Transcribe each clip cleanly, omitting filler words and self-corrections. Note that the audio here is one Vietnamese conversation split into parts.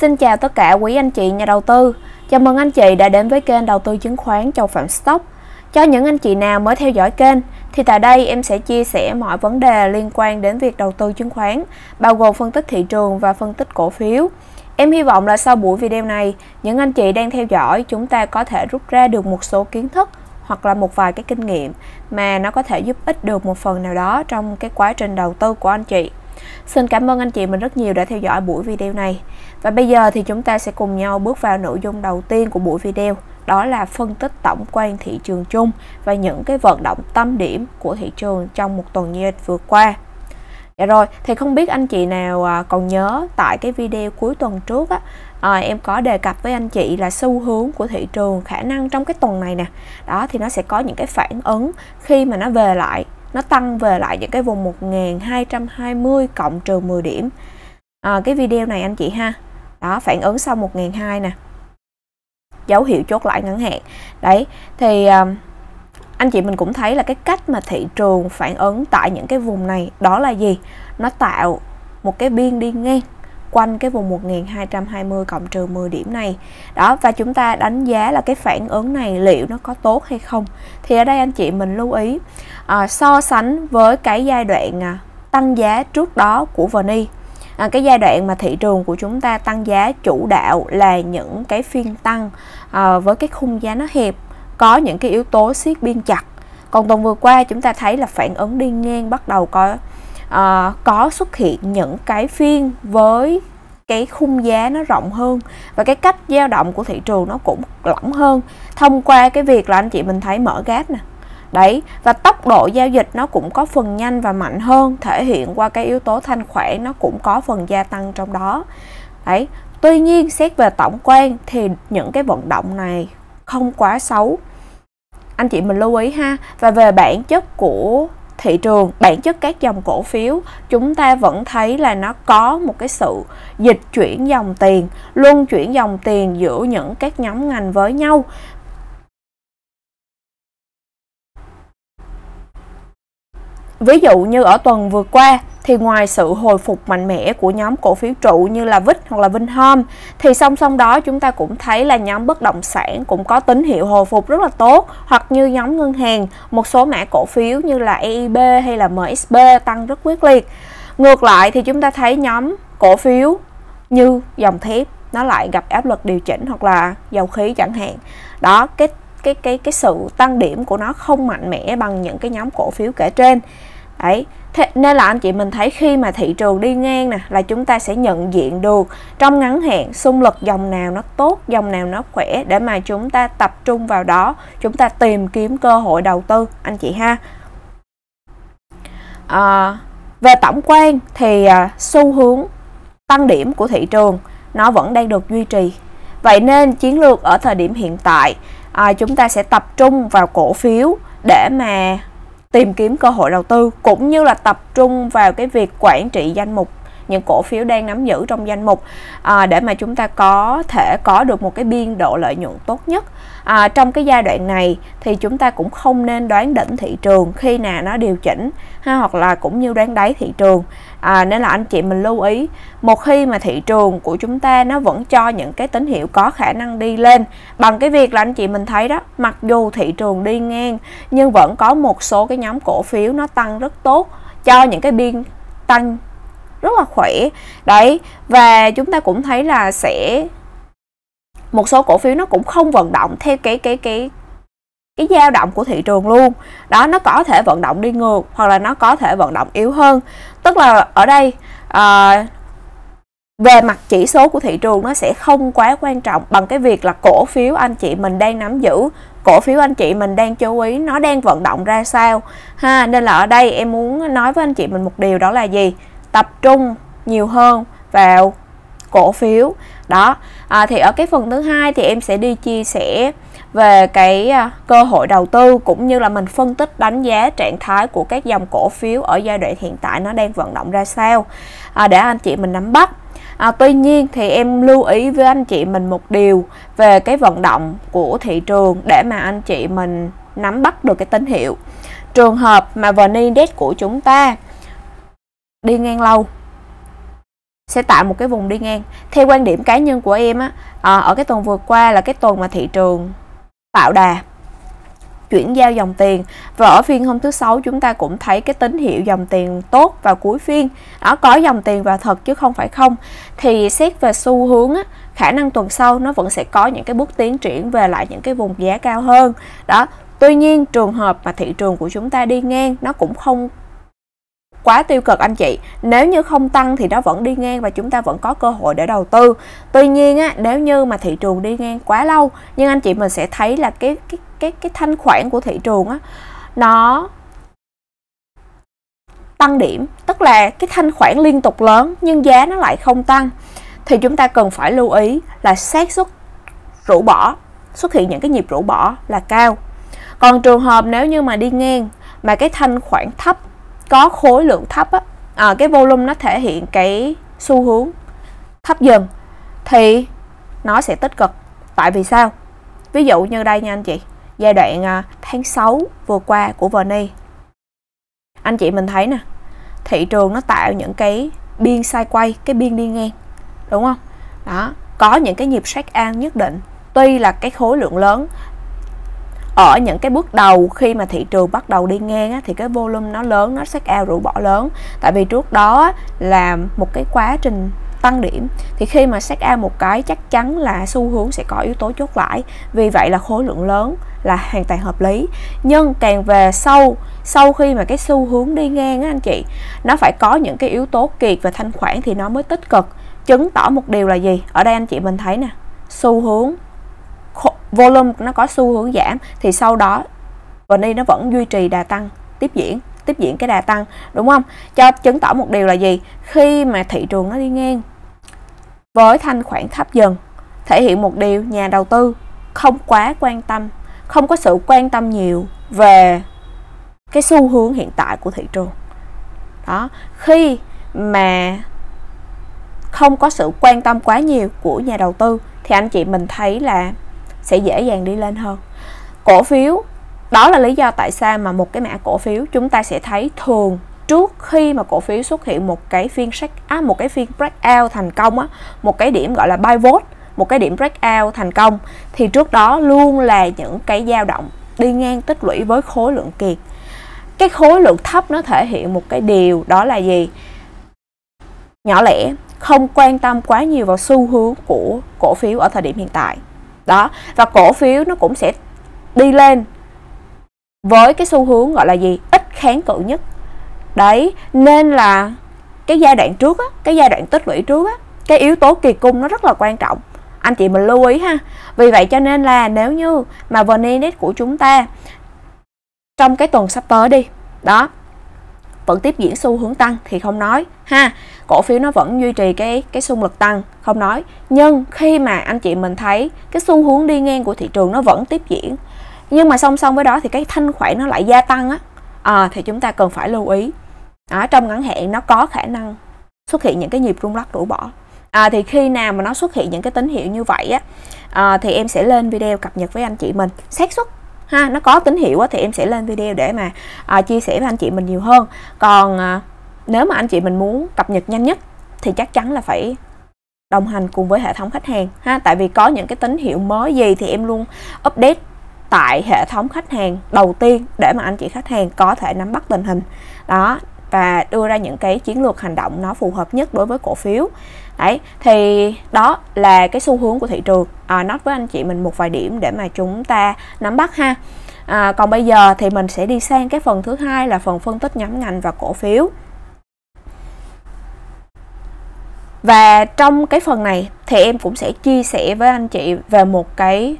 Xin chào tất cả quý anh chị nhà đầu tư. Chào mừng anh chị đã đến với kênh đầu tư chứng khoán Châu Phạm Stocks. Cho những anh chị nào mới theo dõi kênh thì tại đây em sẽ chia sẻ mọi vấn đề liên quan đến việc đầu tư chứng khoán, bao gồm phân tích thị trường và phân tích cổ phiếu. Em hy vọng là sau buổi video này, những anh chị đang theo dõi chúng ta có thể rút ra được một số kiến thức hoặc là một vài cái kinh nghiệm mà nó có thể giúp ích được một phần nào đó trong cái quá trình đầu tư của anh chị. Xin cảm ơn anh chị mình rất nhiều đã theo dõi buổi video này. Và bây giờ thì chúng ta sẽ cùng nhau bước vào nội dung đầu tiên của buổi video, đó là phân tích tổng quan thị trường chung và những cái vận động tâm điểm của thị trường trong một tuần giao dịch vừa qua. Dạ rồi, thì không biết anh chị nào còn nhớ tại cái video cuối tuần trước á, em có đề cập với anh chị là xu hướng của thị trường khả năng trong cái tuần này nè. Đó thì nó sẽ có những cái phản ứng khi mà nó về lại, nó tăng về lại những cái vùng 1.220 cộng trừ 10 điểm. Cái video này anh chị ha. Đó, phản ứng sau 1.200 nè. Dấu hiệu chốt lại ngắn hạn. Đấy, thì anh chị mình cũng thấy là cái cách mà thị trường phản ứng tại những cái vùng này đó là gì? Nó tạo một cái biên đi ngang quanh cái vùng 1.220 cộng trừ 10 điểm này. Đó, và chúng ta đánh giá là cái phản ứng này liệu nó có tốt hay không. Thì ở đây anh chị mình lưu ý so sánh với cái giai đoạn tăng giá trước đó của VNI. Cái giai đoạn mà thị trường của chúng ta tăng giá chủ đạo là những cái phiên tăng với cái khung giá nó hẹp, có những cái yếu tố siết biên chặt. Còn tuần vừa qua chúng ta thấy là phản ứng đi ngang bắt đầu có xuất hiện những cái phiên với cái khung giá nó rộng hơn và cái cách dao động của thị trường nó cũng lỏng hơn, thông qua cái việc là anh chị mình thấy mở gap nè. Đấy, và tốc độ giao dịch nó cũng có phần nhanh và mạnh hơn, thể hiện qua cái yếu tố thanh khoản nó cũng có phần gia tăng trong đó. Đấy, tuy nhiên xét về tổng quan thì những cái vận động này không quá xấu. Anh chị mình lưu ý ha. Và về bản chất của thị trường, bản chất các dòng cổ phiếu, chúng ta vẫn thấy là nó có một cái sự dịch chuyển dòng tiền, luân chuyển dòng tiền giữa những các nhóm ngành với nhau. Ví dụ như ở tuần vừa qua thì ngoài sự hồi phục mạnh mẽ của nhóm cổ phiếu trụ như là VIX hoặc là Vinhomes, thì song song đó chúng ta cũng thấy là nhóm bất động sản cũng có tín hiệu hồi phục rất là tốt, hoặc như nhóm ngân hàng, một số mã cổ phiếu như là EIB hay là MSB tăng rất quyết liệt. Ngược lại thì chúng ta thấy nhóm cổ phiếu như dòng thép nó lại gặp áp lực điều chỉnh, hoặc là dầu khí chẳng hạn. Đó, cái sự tăng điểm của nó không mạnh mẽ bằng những cái nhóm cổ phiếu kể trên. Đấy, thế nên là anh chị mình thấy khi mà thị trường đi ngang nè, là chúng ta sẽ nhận diện được trong ngắn hạn xung lực dòng nào nó tốt, dòng nào nó khỏe, để mà chúng ta tập trung vào đó, chúng ta tìm kiếm cơ hội đầu tư anh chị ha. Về tổng quan thì xu hướng tăng điểm của thị trường nó vẫn đang được duy trì. Vậy nên chiến lược ở thời điểm hiện tại, chúng ta sẽ tập trung vào cổ phiếu để mà tìm kiếm cơ hội đầu tư, cũng như là tập trung vào cái việc quản trị danh mục, những cổ phiếu đang nắm giữ trong danh mục, để mà chúng ta có thể có được một cái biên độ lợi nhuận tốt nhất. Trong cái giai đoạn này thì chúng ta cũng không nên đoán đỉnh thị trường khi nào nó điều chỉnh ha, hoặc là cũng như đoán đáy thị trường. Nên là anh chị mình lưu ý, một khi mà thị trường của chúng ta nó vẫn cho những cái tín hiệu có khả năng đi lên, bằng cái việc là anh chị mình thấy đó, mặc dù thị trường đi ngang nhưng vẫn có một số cái nhóm cổ phiếu nó tăng rất tốt, cho những cái biên tăng rất là khỏe. Đấy, và chúng ta cũng thấy là sẽ một số cổ phiếu nó cũng không vận động theo cái dao động của thị trường luôn. Đó, nó có thể vận động đi ngược, hoặc là nó có thể vận động yếu hơn. Tức là ở đây về mặt chỉ số của thị trường nó sẽ không quá quan trọng bằng cái việc là cổ phiếu anh chị mình đang nắm giữ, cổ phiếu anh chị mình đang chú ý nó đang vận động ra sao ha. Nên là ở đây em muốn nói với anh chị mình một điều, đó là gì? Tập trung nhiều hơn vào cổ phiếu. Đó, thì ở cái phần thứ hai thì em sẽ đi chia sẻ về cái cơ hội đầu tư, cũng như là mình phân tích đánh giá trạng thái của các dòng cổ phiếu ở giai đoạn hiện tại nó đang vận động ra sao, để anh chị mình nắm bắt. Tuy nhiên thì em lưu ý với anh chị mình một điều về cái vận động của thị trường để mà anh chị mình nắm bắt được cái tín hiệu. Trường hợp mà VN Index của chúng ta đi ngang lâu, sẽ tạo một cái vùng đi ngang. Theo quan điểm cá nhân của em á, ở cái tuần vừa qua là cái tuần mà thị trường tạo đà, chuyển giao dòng tiền, và ở phiên hôm thứ Sáu chúng ta cũng thấy cái tín hiệu dòng tiền tốt vào cuối phiên. Đó, có dòng tiền vào thật chứ không phải không. Thì xét về xu hướng á, khả năng tuần sau nó vẫn sẽ có những cái bước tiến triển về lại những cái vùng giá cao hơn. Đó, tuy nhiên trường hợp mà thị trường của chúng ta đi ngang nó cũng không quá tiêu cực anh chị. Nếu như không tăng thì nó vẫn đi ngang và chúng ta vẫn có cơ hội để đầu tư. Tuy nhiên á, nếu như mà thị trường đi ngang quá lâu, nhưng anh chị mình sẽ thấy là cái thanh khoản của thị trường á, nó tăng điểm, tức là cái thanh khoản liên tục lớn nhưng giá nó lại không tăng, thì chúng ta cần phải lưu ý là xác suất rũ bỏ, xuất hiện những cái nhịp rũ bỏ là cao. Còn trường hợp nếu như mà đi ngang mà cái thanh khoản thấp, có khối lượng thấp á, cái volume nó thể hiện cái xu hướng thấp dần thì nó sẽ tích cực. Tại vì sao? Ví dụ như đây nha anh chị, giai đoạn tháng 6 vừa qua của VNI, anh chị mình thấy nè, thị trường nó tạo những cái biên sideways, cái biên đi ngang, đúng không? Đó, có những cái nhịp shake an nhất định. Tuy là cái khối lượng lớn ở những cái bước đầu khi mà thị trường bắt đầu đi ngang á, thì cái volume nó lớn, nó shake out rũ bỏ lớn. Tại vì trước đó á, là một cái quá trình tăng điểm, thì khi mà shake out một cái chắc chắn là xu hướng sẽ có yếu tố chốt lại. Vì vậy là khối lượng lớn là hoàn toàn hợp lý. Nhưng càng về sau, sau khi mà cái xu hướng đi ngang á anh chị, nó phải có những cái yếu tố kiệt và thanh khoản thì nó mới tích cực. Chứng tỏ một điều là gì? Ở đây anh chị mình thấy nè, xu hướng volume nó có xu hướng giảm thì sau đó VNI nó vẫn duy trì đà tăng, tiếp diễn cái đà tăng, đúng không? Cho chứng tỏ một điều là gì? Khi mà thị trường nó đi ngang với thanh khoản thấp dần, thể hiện một điều nhà đầu tư không quá quan tâm, không có sự quan tâm nhiều về cái xu hướng hiện tại của thị trường. Đó, khi mà không có sự quan tâm quá nhiều của nhà đầu tư thì anh chị mình thấy là sẽ dễ dàng đi lên hơn cổ phiếu. Đó là lý do tại sao mà một cái mã cổ phiếu chúng ta sẽ thấy thường trước khi mà cổ phiếu xuất hiện một cái phiên breakout thành công á, một cái điểm gọi là buy vote, một cái điểm breakout thành công, thì trước đó luôn là những cái dao động đi ngang tích lũy với khối lượng kiệt. Cái khối lượng thấp nó thể hiện một cái điều đó là gì? Nhỏ lẻ, không quan tâm quá nhiều vào xu hướng của cổ phiếu ở thời điểm hiện tại. Đó, và cổ phiếu nó cũng sẽ đi lên với cái xu hướng gọi là gì? Ít kháng cự nhất. Đấy, nên là cái giai đoạn trước á, cái giai đoạn tích lũy trước á, cái yếu tố kỳ cung nó rất là quan trọng. Anh chị mình lưu ý ha. Vì vậy cho nên là nếu như mà VN Index của chúng ta trong cái tuần sắp tới đi, đó, vẫn tiếp diễn xu hướng tăng thì không nói ha. Cổ phiếu nó vẫn duy trì cái xung lực tăng, không nói. Nhưng khi mà anh chị mình thấy cái xu hướng đi ngang của thị trường nó vẫn tiếp diễn, nhưng mà song song với đó thì cái thanh khoản nó lại gia tăng á, thì chúng ta cần phải lưu ý. Đó, trong ngắn hạn nó có khả năng xuất hiện những cái nhịp rung lắc rũ bỏ. Thì khi nào mà nó xuất hiện những cái tín hiệu như vậy á, thì em sẽ lên video cập nhật với anh chị mình. Xác suất ha, nó có tín hiệu á, thì em sẽ lên video để mà chia sẻ với anh chị mình nhiều hơn. Còn nếu mà anh chị mình muốn cập nhật nhanh nhất thì chắc chắn là phải đồng hành cùng với hệ thống khách hàng ha. Tại vì có những cái tín hiệu mới gì thì em luôn update tại hệ thống khách hàng đầu tiên để mà anh chị khách hàng có thể nắm bắt tình hình đó và đưa ra những cái chiến lược hành động nó phù hợp nhất đối với cổ phiếu. Đấy, thì đó là cái xu hướng của thị trường, nói với anh chị mình một vài điểm để mà chúng ta nắm bắt ha. Còn bây giờ thì mình sẽ đi sang cái phần thứ hai là phần phân tích nhóm ngành và cổ phiếu. Và trong cái phần này thì em cũng sẽ chia sẻ với anh chị về một cái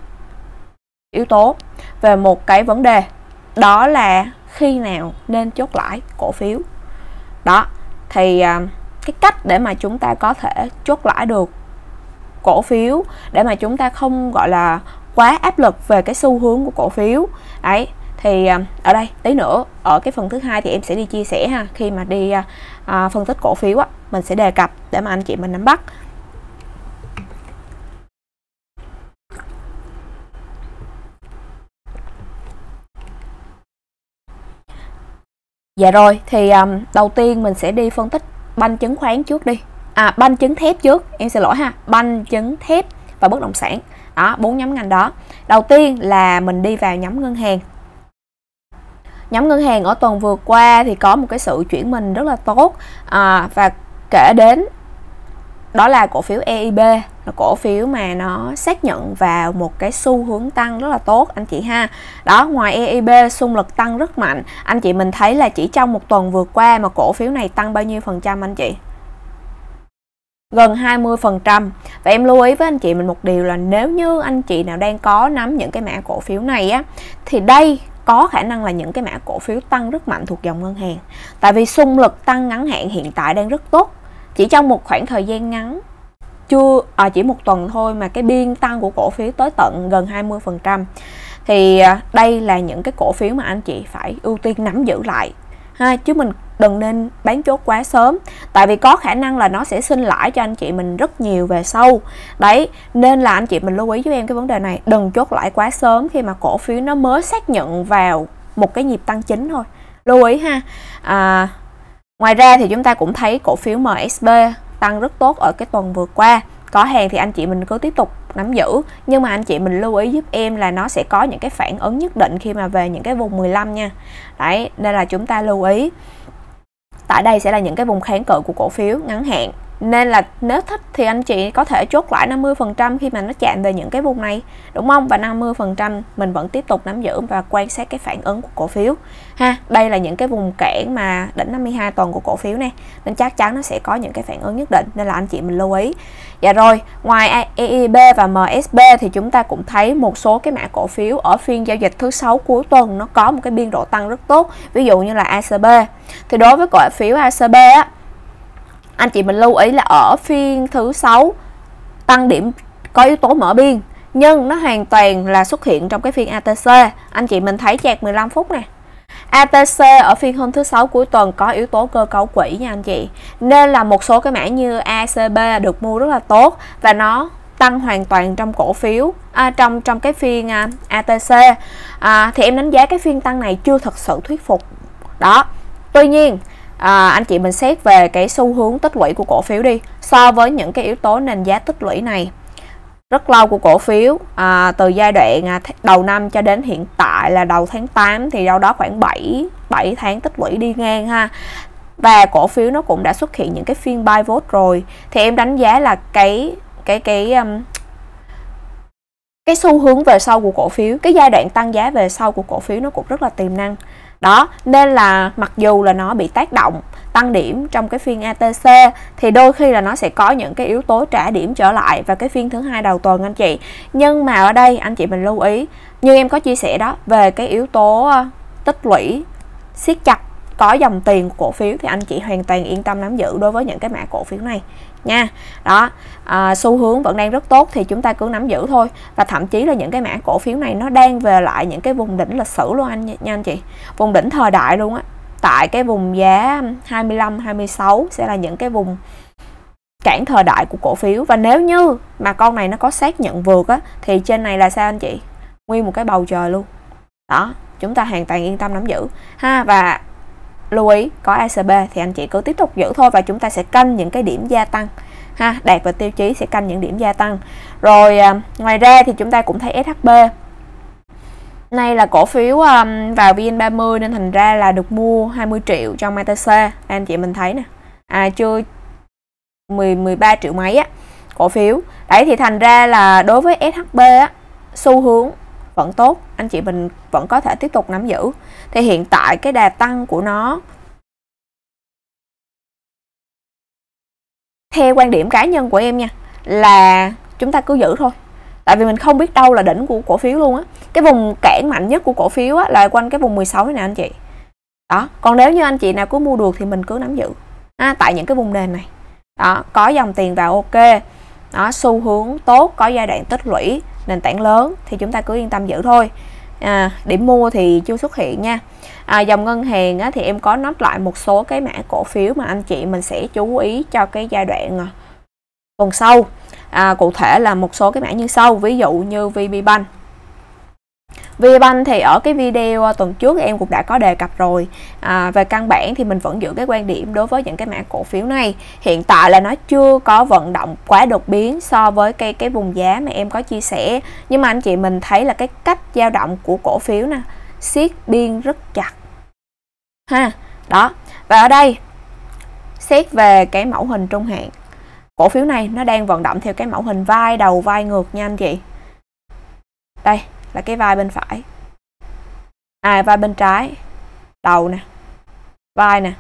yếu tố, về một cái vấn đề, đó là khi nào nên chốt lãi cổ phiếu. Đó, thì cái cách để mà chúng ta có thể chốt lãi được cổ phiếu để mà chúng ta không gọi là quá áp lực về cái xu hướng của cổ phiếu. Đấy, thì ở đây tí nữa ở cái phần thứ hai thì em sẽ đi chia sẻ ha, khi mà đi phân tích cổ phiếu á, mình sẽ đề cập để mà anh chị mình nắm bắt. Dạ rồi, thì đầu tiên mình sẽ đi phân tích banh chứng khoán trước đi. banh chứng thép trước, em xin lỗi ha, banh chứng thép và bất động sản. Đó, 4 nhóm ngành đó. Đầu tiên là mình đi vào nhóm ngân hàng. Nhóm ngân hàng ở tuần vừa qua thì có một cái sự chuyển mình rất là tốt, và kể đến đó là cổ phiếu EIB, là cổ phiếu mà nó xác nhận vào một cái xu hướng tăng rất là tốt anh chị ha. Đó, ngoài EIB xung lực tăng rất mạnh. Anh chị mình thấy là chỉ trong một tuần vừa qua mà cổ phiếu này tăng bao nhiêu phần trăm anh chị? Gần 20%. Và em lưu ý với anh chị mình một điều là nếu như anh chị nào đang có nắm những cái mã cổ phiếu này á, thì đây có khả năng là những cái mã cổ phiếu tăng rất mạnh thuộc dòng ngân hàng. Tại vì xung lực tăng ngắn hạn hiện tại đang rất tốt. Chỉ trong một khoảng thời gian ngắn, chỉ một tuần thôi mà cái biên tăng của cổ phiếu tới tận gần 20%. Thì đây là những cái cổ phiếu mà anh chị phải ưu tiên nắm giữ lại ha, chứ mình đừng nên bán chốt quá sớm. Tại vì có khả năng là nó sẽ sinh lãi cho anh chị mình rất nhiều về sau. Đấy, nên là anh chị mình lưu ý với em cái vấn đề này. Đừng chốt lãi quá sớm khi mà cổ phiếu nó mới xác nhận vào một cái nhịp tăng chính thôi. Lưu ý ha. Ngoài ra thì chúng ta cũng thấy cổ phiếu MSB tăng rất tốt ở cái tuần vừa qua. Có hàng thì anh chị mình cứ tiếp tục nắm giữ. Nhưng mà anh chị mình lưu ý giúp em là nó sẽ có những cái phản ứng nhất định khi mà về những cái vùng 15 nha. Đấy, nên là chúng ta lưu ý. Tại đây sẽ là những cái vùng kháng cự của cổ phiếu ngắn hạn. Nên là nếu thích thì anh chị có thể chốt lại 50% khi mà nó chạm về những cái vùng này, đúng không? Và 50% mình vẫn tiếp tục nắm giữ và quan sát cái phản ứng của cổ phiếu ha. Đây là những cái vùng cản mà đỉnh 52 tuần của cổ phiếu này, nên chắc chắn nó sẽ có những cái phản ứng nhất định, nên là anh chị mình lưu ý. Dạ rồi, ngoài EIB và MSB thì chúng ta cũng thấy một số cái mã cổ phiếu ở phiên giao dịch thứ 6 cuối tuần nó có một cái biên độ tăng rất tốt. Ví dụ như là ACB. Thì đối với cổ phiếu ACB á, anh chị mình lưu ý là ở phiên thứ 6 tăng điểm có yếu tố mở biên, nhưng nó hoàn toàn là xuất hiện trong cái phiên ATC. Anh chị mình thấy chạc 15 phút nè. ATC ở phiên hôm thứ 6 cuối tuần có yếu tố cơ cấu quỹ nha anh chị. Nên là một số cái mã như ACB được mua rất là tốt và nó tăng hoàn toàn trong cổ phiếu trong cái phiên ATC. Thì em đánh giá cái phiên tăng này chưa thật sự thuyết phục. Đó. Tuy nhiên, anh chị mình xét về cái xu hướng tích lũy của cổ phiếu đi. So với những cái yếu tố nền giá tích lũy này rất lâu của cổ phiếu, từ giai đoạn đầu năm cho đến hiện tại là đầu tháng 8, thì đâu đó khoảng 7 tháng tích lũy đi ngang ha. Và cổ phiếu nó cũng đã xuất hiện những cái phiên buy vote rồi. Thì em đánh giá là cái xu hướng về sau của cổ phiếu, cái giai đoạn tăng giá về sau của cổ phiếu nó cũng rất là tiềm năng. Đó, nên là mặc dù là nó bị tác động tăng điểm trong cái phiên ATC, thì đôi khi là nó sẽ có những cái yếu tố trả điểm trở lại vào cái phiên thứ hai đầu tuần anh chị. Nhưng mà ở đây anh chị mình lưu ý, như em có chia sẻ đó, về cái yếu tố tích lũy siết chặt có dòng tiền của cổ phiếu, thì anh chị hoàn toàn yên tâm nắm giữ đối với những cái mã cổ phiếu này nha. Đó, xu hướng vẫn đang rất tốt thì chúng ta cứ nắm giữ thôi. Và thậm chí là những cái mã cổ phiếu này nó đang về lại những cái vùng đỉnh lịch sử luôn nha anh chị. Vùng đỉnh thời đại luôn á. Tại cái vùng giá 25, 26 sẽ là những cái vùng cản thời đại của cổ phiếu. Và nếu như mà con này nó có xác nhận vượt á, thì trên này là sao anh chị? Nguyên một cái bầu trời luôn. Đó, chúng ta hoàn toàn yên tâm nắm giữ ha. Và lưu ý, có ACB thì anh chị cứ tiếp tục giữ thôi, và chúng ta sẽ canh những cái điểm gia tăng ha, đạt vào tiêu chí sẽ canh những điểm gia tăng. Rồi ngoài ra thì chúng ta cũng thấy SHB. Nay là cổ phiếu vào VN30 nên thành ra là được mua 20 triệu trong ATC. Anh chị mình thấy nè, chưa 13 triệu mấy á, cổ phiếu. Đấy thì thành ra là đối với SHB á, xu hướng vẫn tốt, anh chị mình vẫn có thể tiếp tục nắm giữ. Thì hiện tại cái đà tăng của nó theo quan điểm cá nhân của em nha, là chúng ta cứ giữ thôi. Tại vì mình không biết đâu là đỉnh của cổ phiếu luôn á. Cái vùng cản mạnh nhất của cổ phiếu á là quanh cái vùng 16 này nè anh chị. Đó, còn nếu như anh chị nào cứ mua được thì mình cứ nắm giữ tại những cái vùng nền này. Đó, có dòng tiền vào ok. Đó, xu hướng tốt, có giai đoạn tích lũy, nền tảng lớn thì chúng ta cứ yên tâm giữ thôi. Điểm mua thì chưa xuất hiện nha. Dòng ngân hàng á, thì em có note lại một số cái mã cổ phiếu mà anh chị mình sẽ chú ý cho cái giai đoạn tuần sau. Cụ thể là một số cái mã như sau, ví dụ như VPBank. VPBank thì ở cái video tuần trước em cũng đã có đề cập rồi. Về căn bản thì mình vẫn giữ cái quan điểm đối với những cái mã cổ phiếu này. Hiện tại là nó chưa có vận động quá đột biến so với cái vùng giá mà em có chia sẻ. Nhưng mà anh chị mình thấy là cái cách dao động của cổ phiếu nè, siết biên rất chặt ha. Đó. Và ở đây xét về cái mẫu hình trung hạn, cổ phiếu này nó đang vận động theo cái mẫu hình vai đầu vai ngược nha anh chị. Đây là cái vai bên phải, vai bên trái, đầu nè, vai nè.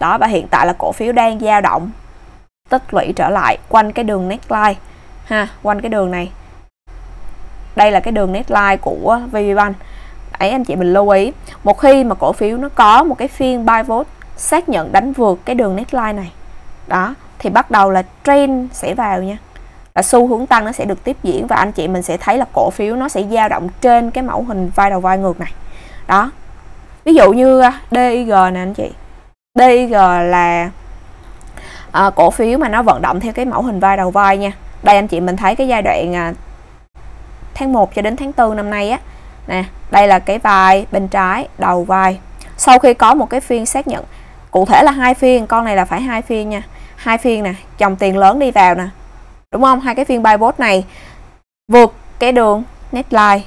Đó, và hiện tại là cổ phiếu đang dao động tích lũy trở lại quanh cái đường neckline ha, quanh cái đường này. Đây là cái đường neckline của VPBank. Đấy, anh chị mình lưu ý, một khi mà cổ phiếu nó có một cái phiên buy vote xác nhận đánh vượt cái đường neckline này, đó, thì bắt đầu là trend sẽ vào nha, là xu hướng tăng nó sẽ được tiếp diễn. Và anh chị mình sẽ thấy là cổ phiếu nó sẽ dao động trên cái mẫu hình vai đầu vai ngược này. Đó, ví dụ như DIG nè anh chị, DIG là cổ phiếu mà nó vận động theo cái mẫu hình vai đầu vai nha. Đây anh chị mình thấy cái giai đoạn tháng 1 cho đến tháng 4 năm nay á. Nè, đây là cái vai bên trái, đầu vai. Sau khi có một cái phiên xác nhận, cụ thể là hai phiên, con này là phải hai phiên nha. Hai phiên nè, dòng tiền lớn đi vào nè. Đúng không? Hai cái phiên buy vote này vượt cái đường neckline.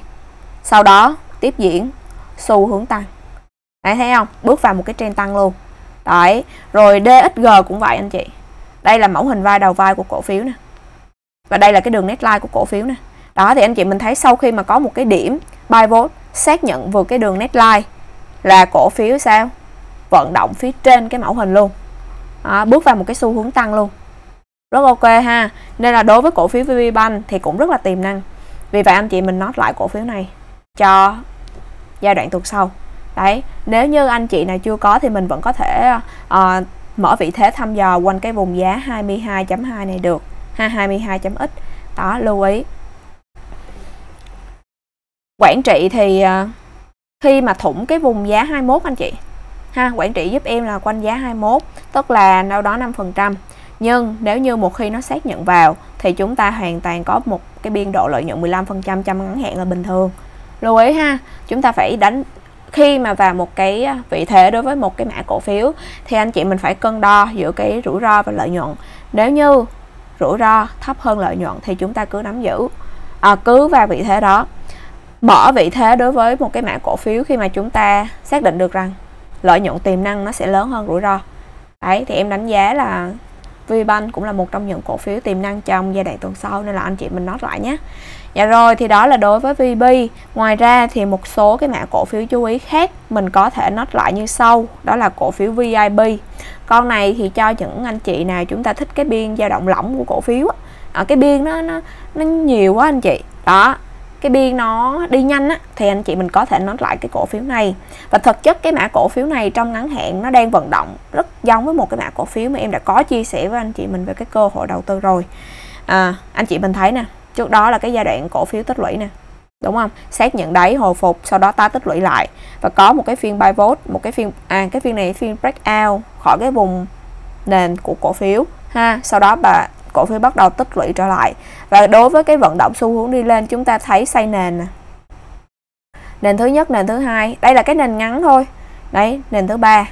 Sau đó tiếp diễn xu hướng tăng. Đấy, thấy không? Bước vào một cái trend tăng luôn. Đấy, rồi DXG cũng vậy anh chị. Đây là mẫu hình vai đầu vai của cổ phiếu nè. Và đây là cái đường neckline của cổ phiếu nè. Đó, thì anh chị mình thấy sau khi mà có một cái điểm buy vote xác nhận vượt cái đường neckline là cổ phiếu sao? Vận động phía trên cái mẫu hình luôn. Đó, bước vào một cái xu hướng tăng luôn. Rất ok ha. Nên là đối với cổ phiếu VPBank thì cũng rất là tiềm năng. Vì vậy anh chị mình note lại cổ phiếu này cho giai đoạn tuần sau. Đấy, nếu như anh chị nào chưa có thì mình vẫn có thể mở vị thế thăm dò quanh cái vùng giá 22.2 này được ha, 22.x. Đó, lưu ý. Quản trị thì khi mà thủng cái vùng giá 21 anh chị ha, quản trị giúp em là quanh giá 21, tức là đâu đó 5%. Nhưng nếu như một khi nó xác nhận vào thì chúng ta hoàn toàn có một cái biên độ lợi nhuận 15% trong ngắn hạn là bình thường. Lưu ý ha, chúng ta phải đánh khi mà vào một cái vị thế đối với một cái mã cổ phiếu thì anh chị mình phải cân đo giữa cái rủi ro và lợi nhuận. Nếu như rủi ro thấp hơn lợi nhuận thì chúng ta cứ nắm giữ, cứ vào vị thế đó. Mở vị thế đối với một cái mã cổ phiếu khi mà chúng ta xác định được rằng lợi nhuận tiềm năng nó sẽ lớn hơn rủi ro. Đấy, thì em đánh giá là VPBank cũng là một trong những cổ phiếu tiềm năng trong giai đoạn tuần sau, nên là anh chị mình note lại nhé. Dạ rồi, thì đó là đối với VIB. Ngoài ra thì một số cái mã cổ phiếu chú ý khác mình có thể note lại như sau. Đó là cổ phiếu VIB. Con này thì cho những anh chị nào chúng ta thích cái biên dao động lỏng của cổ phiếu. Cái biên nó nhiều quá anh chị. Đó, cái biên nó đi nhanh á, thì anh chị mình có thể nói lại cái cổ phiếu này. Và thực chất cái mã cổ phiếu này trong ngắn hạn nó đang vận động rất giống với một cái mã cổ phiếu mà em đã có chia sẻ với anh chị mình về cái cơ hội đầu tư rồi. Anh chị mình thấy nè, trước đó là cái giai đoạn cổ phiếu tích lũy nè, đúng không, xác nhận đáy hồi phục, sau đó tái tích lũy lại và có một cái phiên buy vote, một cái phiên cái phiên này phiên breakout khỏi cái vùng nền của cổ phiếu ha, sau đó bà cổ phiếu bắt đầu tích lũy trở lại. Và đối với cái vận động xu hướng đi lên, chúng ta thấy xây nền nè, nền thứ nhất, nền thứ hai, đây là cái nền ngắn thôi, đấy, nền thứ ba.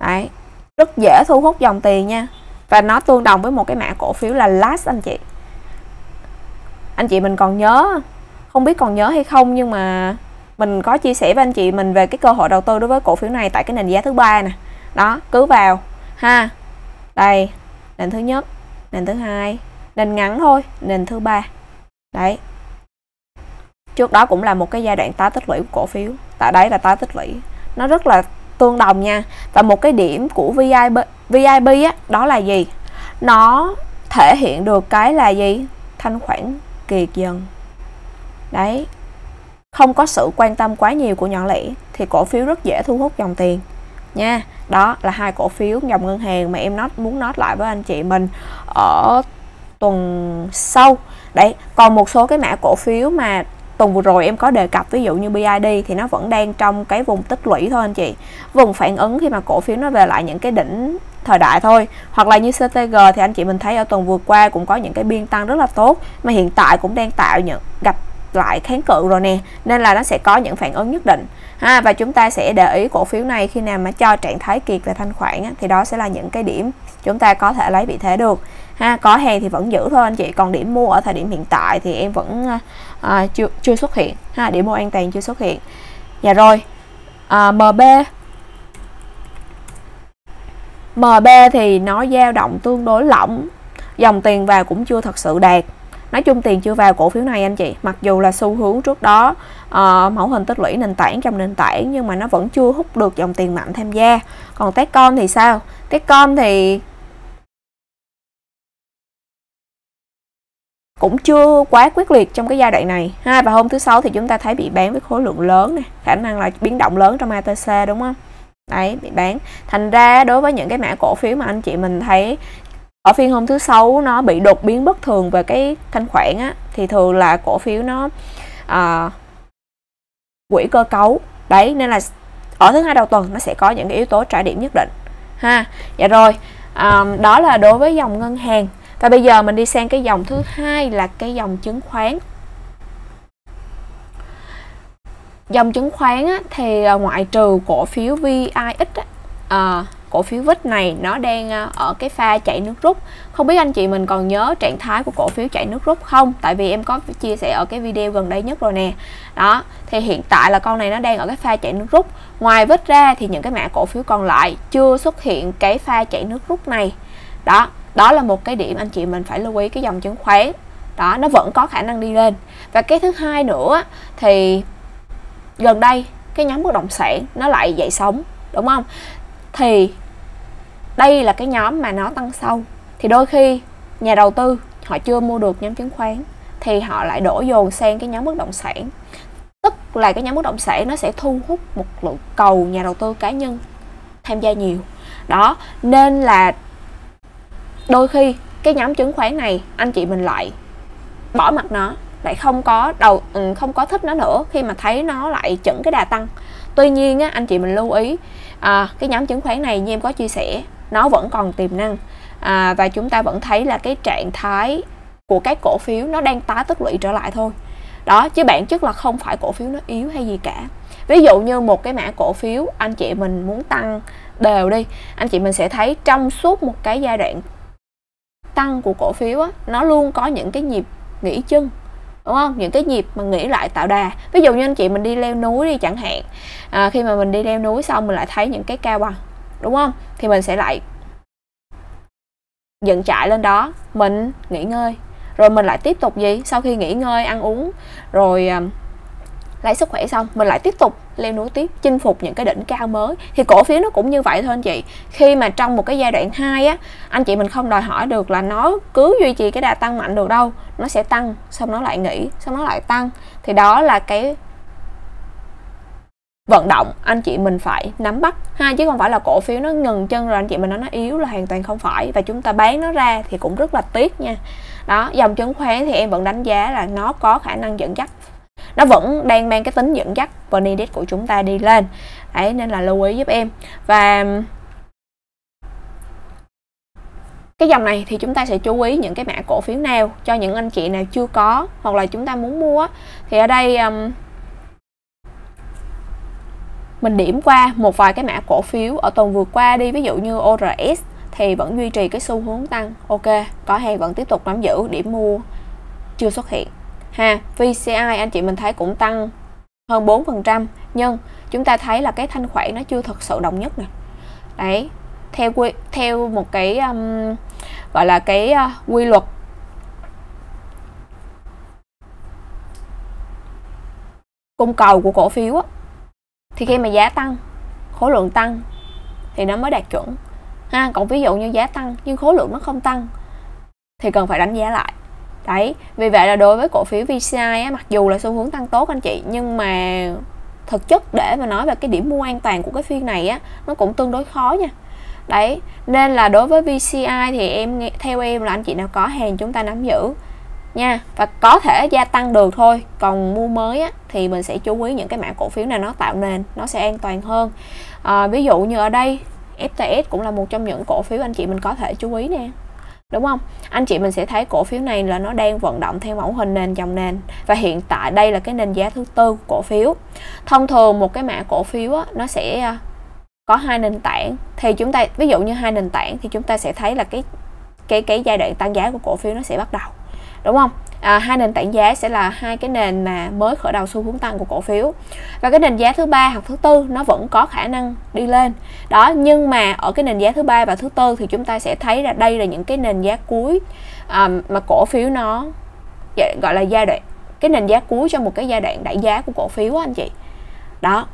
Đấy, rất dễ thu hút dòng tiền nha. Và nó tương đồng với một cái mã cổ phiếu là LAS anh chị. Anh chị mình còn nhớ, không biết còn nhớ hay không, nhưng mà mình có chia sẻ với anh chị mình về cái cơ hội đầu tư đối với cổ phiếu này tại cái nền giá thứ ba nè. Đó, cứ vào ha, đây, nền thứ nhất, nền thứ hai, nền ngắn thôi, nền thứ ba. Đấy, trước đó cũng là một cái giai đoạn tái tích lũy của cổ phiếu, tại đấy là tái tích lũy, nó rất là tương đồng nha. Và một cái điểm của VIB á, đó là gì, nó thể hiện được cái là gì, thanh khoản kiệt dần. Đấy, không có sự quan tâm quá nhiều của nhỏ lẻ thì cổ phiếu rất dễ thu hút dòng tiền nha. Đó là hai cổ phiếu dòng ngân hàng mà em muốn note lại với anh chị mình ở tuần sau. Đấy, còn một số cái mã cổ phiếu mà tuần vừa rồi em có đề cập, ví dụ như BID thì nó vẫn đang trong cái vùng tích lũy thôi anh chị, vùng phản ứng khi mà cổ phiếu nó về lại những cái đỉnh thời đại thôi. Hoặc là như CTG thì anh chị mình thấy ở tuần vừa qua cũng có những cái biên tăng rất là tốt mà hiện tại cũng đang tạo những gặp lại kháng cự rồi nè, nên là nó sẽ có những phản ứng nhất định ha. Và chúng ta sẽ để ý cổ phiếu này khi nào mà cho trạng thái kiệt về thanh khoản á, thì đó sẽ là những cái điểm chúng ta có thể lấy vị thế được ha. Có hàng thì vẫn giữ thôi anh chị, còn điểm mua ở thời điểm hiện tại thì em vẫn chưa xuất hiện ha, điểm mua an toàn chưa xuất hiện. Dạ rồi, MB thì nó dao động tương đối lỏng, dòng tiền vào cũng chưa thật sự đạt. Nói chung tiền chưa vào cổ phiếu này anh chị, mặc dù là xu hướng trước đó mẫu hình tích lũy nền tảng trong nền tảng, nhưng mà nó vẫn chưa hút được dòng tiền mạnh tham gia. Còn Techcom thì sao? Techcom thì cũng chưa quá quyết liệt trong cái giai đoạn này ha. Và hôm thứ Sáu thì chúng ta thấy bị bán với khối lượng lớn này, khả năng là biến động lớn trong ATC đúng không? Đấy, bị bán. Thành ra đối với những cái mã cổ phiếu mà anh chị mình thấy ở phiên hôm thứ Sáu nó bị đột biến bất thường về cái thanh khoản á, thì thường là cổ phiếu nó quỹ cơ cấu. Đấy, nên là ở thứ Hai đầu tuần nó sẽ có những cái yếu tố trải điểm nhất định ha. Dạ rồi, đó là đối với dòng ngân hàng. Và bây giờ mình đi sang cái dòng thứ hai là cái dòng chứng khoán. Dòng chứng khoán á, thì ngoại trừ cổ phiếu VIX cổ phiếu VIX này nó đang ở cái pha chạy nước rút. Không biết anh chị mình còn nhớ trạng thái của cổ phiếu chạy nước rút không? Tại vì em có chia sẻ ở cái video gần đây nhất rồi nè. Đó, thì hiện tại là con này nó đang ở cái pha chạy nước rút. Ngoài VIX ra thì những cái mã cổ phiếu còn lại chưa xuất hiện cái pha chạy nước rút này. Đó, đó là một cái điểm anh chị mình phải lưu ý cái dòng chứng khoán. Đó, nó vẫn có khả năng đi lên. Và cái thứ hai nữa thì gần đây cái nhóm bất động sản nó lại dậy sóng, đúng không? Thì đây là cái nhóm mà nó tăng sâu, thì đôi khi nhà đầu tư họ chưa mua được nhóm chứng khoán thì họ lại đổ dồn sang cái nhóm bất động sản. Tức là cái nhóm bất động sản nó sẽ thu hút một lượng cầu nhà đầu tư cá nhân tham gia nhiều. Đó, nên là đôi khi cái nhóm chứng khoán này anh chị mình lại bỏ mặt nó, lại không có thích nó nữa khi mà thấy nó lại chững cái đà tăng. Tuy nhiên á, anh chị mình lưu ý cái nhóm chứng khoán này như em có chia sẻ, nó vẫn còn tiềm năng, và chúng ta vẫn thấy là cái trạng thái của các cổ phiếu nó đang tái tích lũy trở lại thôi. Đó, chứ bản chất là không phải cổ phiếu nó yếu hay gì cả. Ví dụ như một cái mã cổ phiếu anh chị mình muốn tăng đều đi, anh chị mình sẽ thấy trong suốt một cái giai đoạn tăng của cổ phiếu á, nó luôn có những cái nhịp nghỉ chân, đúng không? Những cái nhịp mà nghỉ lại tạo đà. Ví dụ như anh chị mình đi leo núi đi chẳng hạn, khi mà mình đi leo núi xong mình lại thấy những cái cao bằng, đúng không? Thì mình sẽ lại dựng trại lên đó, mình nghỉ ngơi, rồi mình lại tiếp tục gì? Sau khi nghỉ ngơi, ăn uống, rồi lấy sức khỏe xong, mình lại tiếp tục leo núi tiếp, chinh phục những cái đỉnh cao mới. Thì cổ phiếu nó cũng như vậy thôi anh chị. Khi mà trong một cái giai đoạn 2 á, anh chị mình không đòi hỏi được là nó cứ duy trì cái đà tăng mạnh được đâu. Nó sẽ tăng, xong nó lại nghỉ, xong nó lại tăng. Thì đó là cái vận động anh chị mình phải nắm bắt ha, chứ không phải là cổ phiếu nó ngừng chân rồi anh chị mình nói nó yếu là hoàn toàn không phải, và chúng ta bán nó ra thì cũng rất là tiếc nha. Đó, dòng chứng khoán thì em vẫn đánh giá là nó có khả năng dẫn dắt, nó vẫn đang mang cái tính dẫn dắt và index của chúng ta đi lên. Đấy, nên là lưu ý giúp em. Và cái dòng này thì chúng ta sẽ chú ý những cái mã cổ phiếu nào cho những anh chị nào chưa có hoặc là chúng ta muốn mua. Thì ở đây mình điểm qua một vài cái mã cổ phiếu ở tuần vừa qua đi. Ví dụ như ORS thì vẫn duy trì cái xu hướng tăng, ok, có hàng vẫn tiếp tục nắm giữ, điểm mua chưa xuất hiện ha. VCI anh chị mình thấy cũng tăng hơn 4%, nhưng chúng ta thấy là cái thanh khoản nó chưa thật sự đồng nhất nè. Đấy, theo một cái gọi là cái quy luật cung cầu của cổ phiếu á, thì khi mà giá tăng, khối lượng tăng thì nó mới đạt chuẩn ha. Còn ví dụ như giá tăng nhưng khối lượng nó không tăng thì cần phải đánh giá lại. Đấy, vì vậy là đối với cổ phiếu VCI á, mặc dù là xu hướng tăng tốt anh chị, nhưng mà thực chất để mà nói về cái điểm mua an toàn của cái phiên này á, nó cũng tương đối khó nha. Đấy, nên là đối với VCI thì theo em là anh chị nào có hàng chúng ta nắm giữ nha, và có thể gia tăng được thôi. Còn mua mới á, thì mình sẽ chú ý những cái mã cổ phiếu nào nó tạo nền, nó sẽ an toàn hơn. Ví dụ như ở đây FTS cũng là một trong những cổ phiếu anh chị mình có thể chú ý nè, đúng không? Anh chị mình sẽ thấy cổ phiếu này là nó đang vận động theo mẫu hình nền, dòng nền, và hiện tại đây là cái nền giá thứ tư của cổ phiếu. Thông thường một cái mã cổ phiếu á, nó sẽ có hai nền tảng, thì chúng ta ví dụ như hai nền tảng thì chúng ta sẽ thấy là cái giai đoạn tăng giá của cổ phiếu nó sẽ bắt đầu, đúng không? Hai nền tảng giá sẽ là hai cái nền mà mới khởi đầu xu hướng tăng của cổ phiếu, và cái nền giá thứ ba hoặc thứ tư nó vẫn có khả năng đi lên đó, nhưng mà ở cái nền giá thứ ba và thứ tư thì chúng ta sẽ thấy là đây là những cái nền giá cuối mà cổ phiếu nó gọi là giai đoạn, cái nền giá cuối trong một cái giai đoạn đẩy giá của cổ phiếu đó, anh chị đó.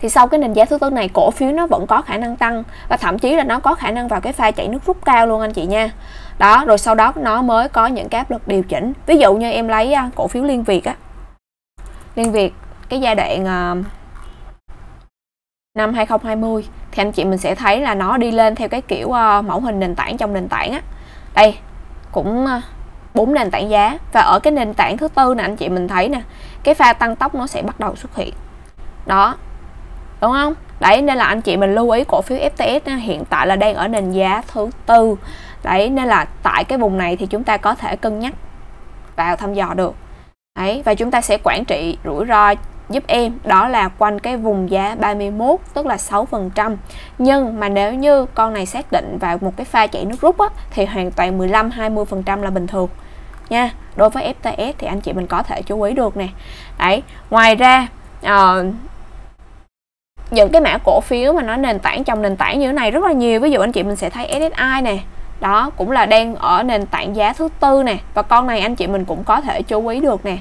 Thì sau cái nền giá thứ tư này cổ phiếu nó vẫn có khả năng tăng, và thậm chí là nó có khả năng vào cái pha chạy nước rút cao luôn anh chị nha. Đó, rồi sau đó nó mới có những cái áp lực điều chỉnh. Ví dụ như em lấy cổ phiếu Liên Việt á. Liên Việt cái giai đoạn năm 2020 thì anh chị mình sẽ thấy là nó đi lên theo cái kiểu mẫu hình nền tảng trong nền tảng á. Đây cũng 4 nền tảng giá, và ở cái nền tảng thứ tư nè anh chị mình thấy nè, cái pha tăng tốc nó sẽ bắt đầu xuất hiện. Đó. Đúng không? Đấy, nên là anh chị mình lưu ý cổ phiếu FTS hiện tại là đang ở nền giá thứ tư. Đấy, nên là tại cái vùng này thì chúng ta có thể cân nhắc vào thăm dò được. Đấy, và chúng ta sẽ quản trị rủi ro giúp em, đó là quanh cái vùng giá 31, tức là 6%. Nhưng mà nếu như con này xác định vào một cái pha chạy nước rút á, thì hoàn toàn 15-20% là bình thường nha. Đối với FTS thì anh chị mình có thể chú ý được nè. Đấy, ngoài ra những cái mã cổ phiếu mà nó nền tảng trong nền tảng như thế này rất là nhiều. Ví dụ anh chị mình sẽ thấy SSI nè, đó cũng là đang ở nền tảng giá thứ tư nè, và con này anh chị mình cũng có thể chú ý được nè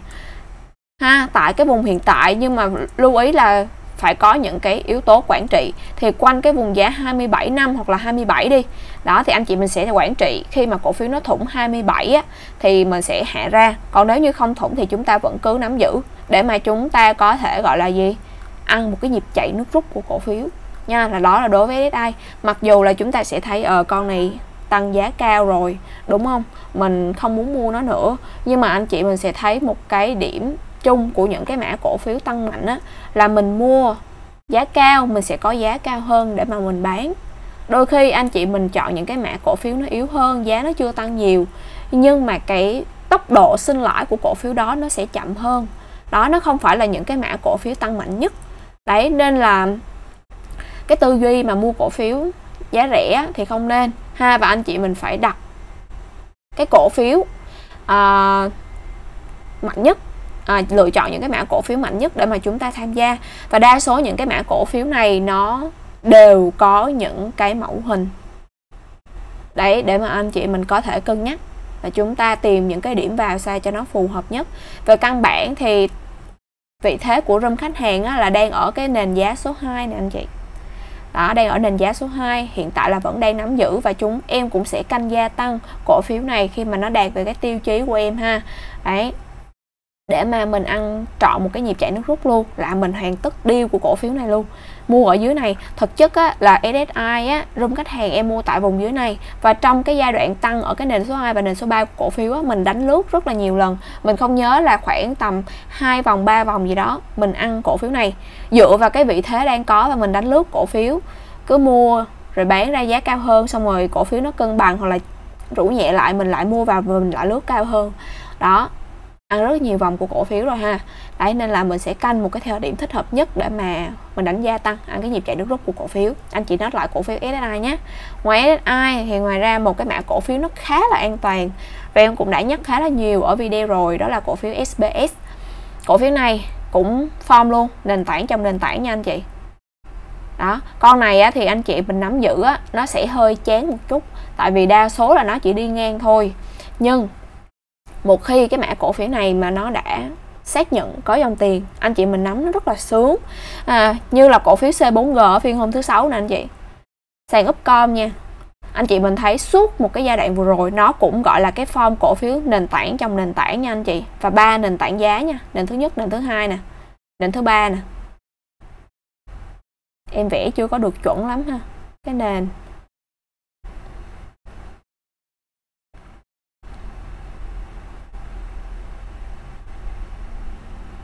ha, tại cái vùng hiện tại. Nhưng mà lưu ý là phải có những cái yếu tố quản trị, thì quanh cái vùng giá 27 năm hoặc là 27 đi đó, thì anh chị mình sẽ quản trị. Khi mà cổ phiếu nó thủng 27 á, thì mình sẽ hạ ra, còn nếu như không thủng thì chúng ta vẫn cứ nắm giữ để mà chúng ta có thể gọi là gì, ăn một cái nhịp chạy nước rút của cổ phiếu nha. Là đó là đối với SSI, mặc dù là chúng ta sẽ thấy con này tăng giá cao rồi, đúng không, mình không muốn mua nó nữa, nhưng mà anh chị mình sẽ thấy một cái điểm chung của những cái mã cổ phiếu tăng mạnh á, là mình mua giá cao mình sẽ có giá cao hơn để mà mình bán. Đôi khi anh chị mình chọn những cái mã cổ phiếu nó yếu hơn, giá nó chưa tăng nhiều, nhưng mà cái tốc độ sinh lãi của cổ phiếu đó nó sẽ chậm hơn. Đó, nó không phải là những cái mã cổ phiếu tăng mạnh nhất. Đấy, nên là cái tư duy mà mua cổ phiếu giá rẻ thì không nên ha, và anh chị mình phải đặt cái cổ phiếu mạnh nhất, lựa chọn những cái mã cổ phiếu mạnh nhất để mà chúng ta tham gia. Và đa số những cái mã cổ phiếu này nó đều có những cái mẫu hình đấy để mà anh chị mình có thể cân nhắc, và chúng ta tìm những cái điểm vào sao cho nó phù hợp nhất. Về căn bản thì vị thế của room khách hàng á, là đang ở cái nền giá số 2 nè anh chị. Đó, đang ở nền giá số 2, hiện tại là vẫn đang nắm giữ, và chúng em cũng sẽ canh gia tăng cổ phiếu này khi mà nó đạt về cái tiêu chí của em ha. Đấy, để mà mình ăn trọn một cái nhịp chạy nước rút luôn, là mình hoàn tất deal của cổ phiếu này luôn. Mua ở dưới này, thực chất á, là SSI á, room khách hàng em mua tại vùng dưới này, và trong cái giai đoạn tăng ở cái nền số 2 và nền số 3 của cổ phiếu á, mình đánh lướt rất là nhiều lần. Mình không nhớ là khoảng tầm 2 vòng 3 vòng gì đó mình ăn cổ phiếu này, dựa vào cái vị thế đang có và mình đánh lướt cổ phiếu, cứ mua rồi bán ra giá cao hơn, xong rồi cổ phiếu nó cân bằng hoặc là rủ nhẹ lại, mình lại mua vào và mình lại lướt cao hơn. Đó, ăn rất nhiều vòng của cổ phiếu rồi ha. Đấy, nên là mình sẽ canh một cái thời điểm thích hợp nhất để mà mình đánh gia tăng, ăn cái nhịp chạy nước rút của cổ phiếu. Anh chị nói lại cổ phiếu SSI nhé. Ngoài SSI thì ngoài ra một cái mã cổ phiếu nó khá là an toàn, và em cũng đã nhắc khá là nhiều ở video rồi, đó là cổ phiếu SBS. Cổ phiếu này cũng form luôn nền tảng trong nền tảng nha anh chị. Đó, con này á, thì anh chị mình nắm giữ á, nó sẽ hơi chán một chút, tại vì đa số là nó chỉ đi ngang thôi. Nhưng một khi cái mã cổ phiếu này mà nó đã xác nhận có dòng tiền, anh chị mình nắm nó rất là sướng. Như là cổ phiếu C4G ở phiên hôm thứ Sáu nè anh chị, sàn Upcom nha. Anh chị mình thấy suốt một cái giai đoạn vừa rồi nó cũng gọi là cái form cổ phiếu nền tảng trong nền tảng nha anh chị. Và ba nền tảng giá nha, nền thứ nhất, nền thứ hai nè, nền thứ ba nè. Em vẽ chưa có được chuẩn lắm ha. Cái nền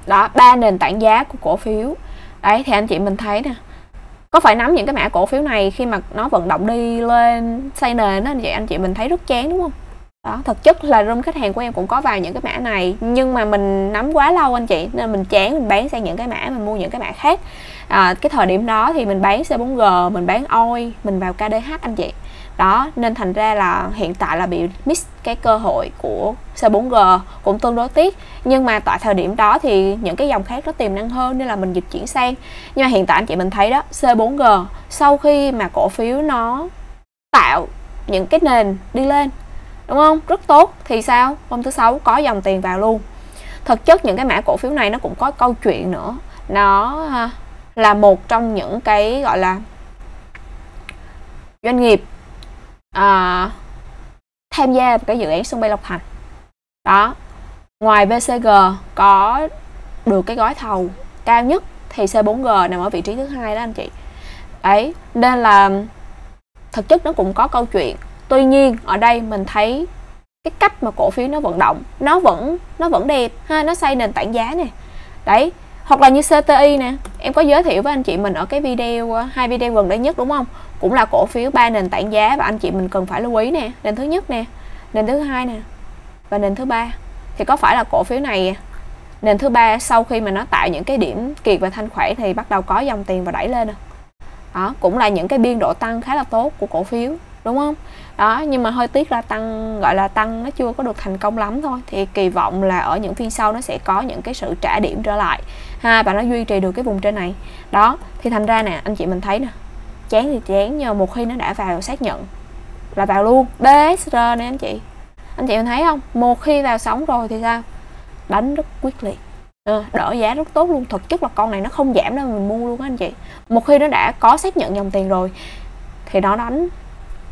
đó, ba nền tảng giá của cổ phiếu. Đấy, thì anh chị mình thấy nè, Có phải nắm những cái mã cổ phiếu này khi mà nó vận động đi lên xây nền đó, vậy anh chị mình thấy rất chán đúng không? Đó, thực chất là room khách hàng của em cũng có vào những cái mã này, nhưng mà mình nắm quá lâu anh chị, nên mình chán, mình bán sang những cái mã, mình mua những cái mã khác. Cái thời điểm đó thì mình bán C4G, mình bán OI, mình vào KDH anh chị. Đó, nên thành ra là hiện tại là bị miss cái cơ hội của C4G, cũng tương đối tiếc. Nhưng mà tại thời điểm đó thì những cái dòng khác nó tiềm năng hơn nên là mình dịch chuyển sang. Nhưng mà hiện tại anh chị mình thấy đó, C4G sau khi mà cổ phiếu nó tạo những cái nền đi lên, đúng không? Rất tốt, thì sao? Hôm thứ Sáu có dòng tiền vào luôn. Thực chất những cái mã cổ phiếu này nó cũng có câu chuyện nữa. Nó là một trong những cái gọi là doanh nghiệp tham gia vào cái dự án sân bay Long Thành. Đó, ngoài VCG có được cái gói thầu cao nhất thì C4G nằm ở vị trí thứ hai đó anh chị. Đấy, nên là thực chất nó cũng có câu chuyện. Tuy nhiên ở đây mình thấy cái cách mà cổ phiếu nó vận động, nó vẫn đẹp ha, nó xây nền tảng giá nè. Đấy, hoặc là như CTI nè, em có giới thiệu với anh chị mình ở cái video, hai video gần đây nhất đúng không? Cũng là cổ phiếu ba nền tảng giá và anh chị mình cần phải lưu ý nè, nền thứ nhất nè, nền thứ hai nè và nền thứ ba. Thì có phải là cổ phiếu này nền thứ ba sau khi mà nó tạo những cái điểm kiệt và thanh khoản thì bắt đầu có dòng tiền và đẩy lên rồi. Đó, cũng là những cái biên độ tăng khá là tốt của cổ phiếu, đúng không? Đó, nhưng mà hơi tiếc là tăng, gọi là tăng nó chưa có được thành công lắm thôi. Thì kỳ vọng là ở những phiên sau nó sẽ có những cái sự trả điểm trở lại ha, và nó duy trì được cái vùng trên này. Đó, thì thành ra nè, anh chị mình thấy nè, chán thì chán, nhưng một khi nó đã vào xác nhận là vào luôn. BSR nè anh chị mình thấy không? Một khi vào sóng rồi thì sao? Đánh rất quyết liệt, đỡ giá rất tốt luôn. Thực chất là con này nó không giảm đâu, mình mua luôn á anh chị. Một khi nó đã có xác nhận dòng tiền rồi thì nó đánh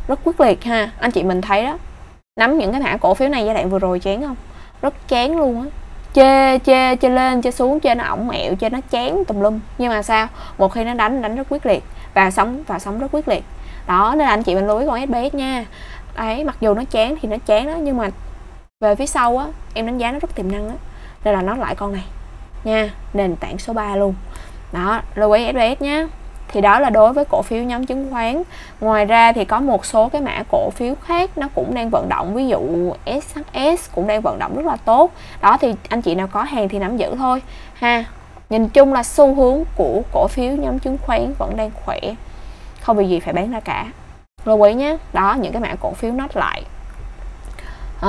rất quyết liệt ha. Anh chị mình thấy đó, nắm những cái mã cổ phiếu này giai đoạn vừa rồi chán không? Rất chán luôn á. Chê lên, chê xuống, chê nó ổng ẹo, chê nó chán tùm lum. Nhưng mà sao? Một khi nó đánh rất quyết liệt, và sống rất quyết liệt. Đó, nên là anh chị mình lưu ý con SBS nha. Đấy, mặc dù nó chán thì nó chán đó, nhưng mà về phía sau á, em đánh giá nó rất tiềm năng á, nên là nó lại con này nha, nền tảng số 3 luôn. Đó, lưu ý SBS nhé. Thì đó là đối với cổ phiếu nhóm chứng khoán. Ngoài ra thì có một số cái mã cổ phiếu khác nó cũng đang vận động, ví dụ SHS cũng đang vận động rất là tốt. Đó, thì anh chị nào có hàng thì nắm giữ thôi ha. Nhìn chung là xu hướng của cổ phiếu nhóm chứng khoán vẫn đang khỏe, không vì gì phải bán ra cả, lưu ý nhé. Đó, những cái mã cổ phiếu nó lại.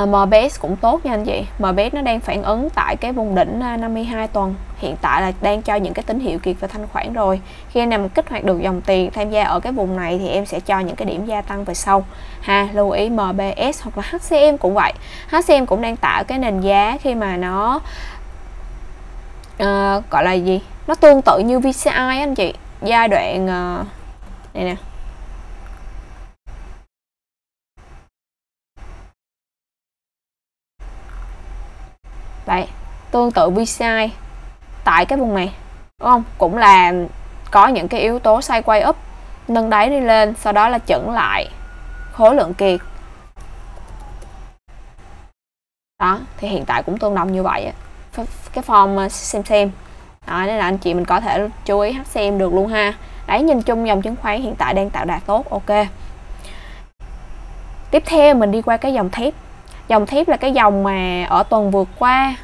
MBS cũng tốt nha anh chị. MBS nó đang phản ứng tại cái vùng đỉnh 52 tuần. Hiện tại là đang cho những cái tín hiệu kiệt và thanh khoản rồi. Khi em nằm kích hoạt được dòng tiền tham gia ở cái vùng này thì em sẽ cho những cái điểm gia tăng về sau ha, lưu ý MBS. Hoặc là HCM cũng vậy, HCM cũng đang tạo cái nền giá khi mà nó gọi là gì, nó tương tự như VCI anh chị. Giai đoạn này nè, đấy, tương tự VCI tại cái vùng này, đúng không? Cũng là có những cái yếu tố sideways up, nâng đáy đi lên, sau đó là chững lại khối lượng kiệt. Đó, thì hiện tại cũng tương đồng như vậy, cái form xem. Đó, nên là anh chị mình có thể chú ý HCM được luôn ha. Đấy, nhìn chung dòng chứng khoán hiện tại đang tạo đà tốt, ok. Tiếp theo mình đi qua cái dòng thép. Dòng thép là cái dòng mà ở tuần vừa qua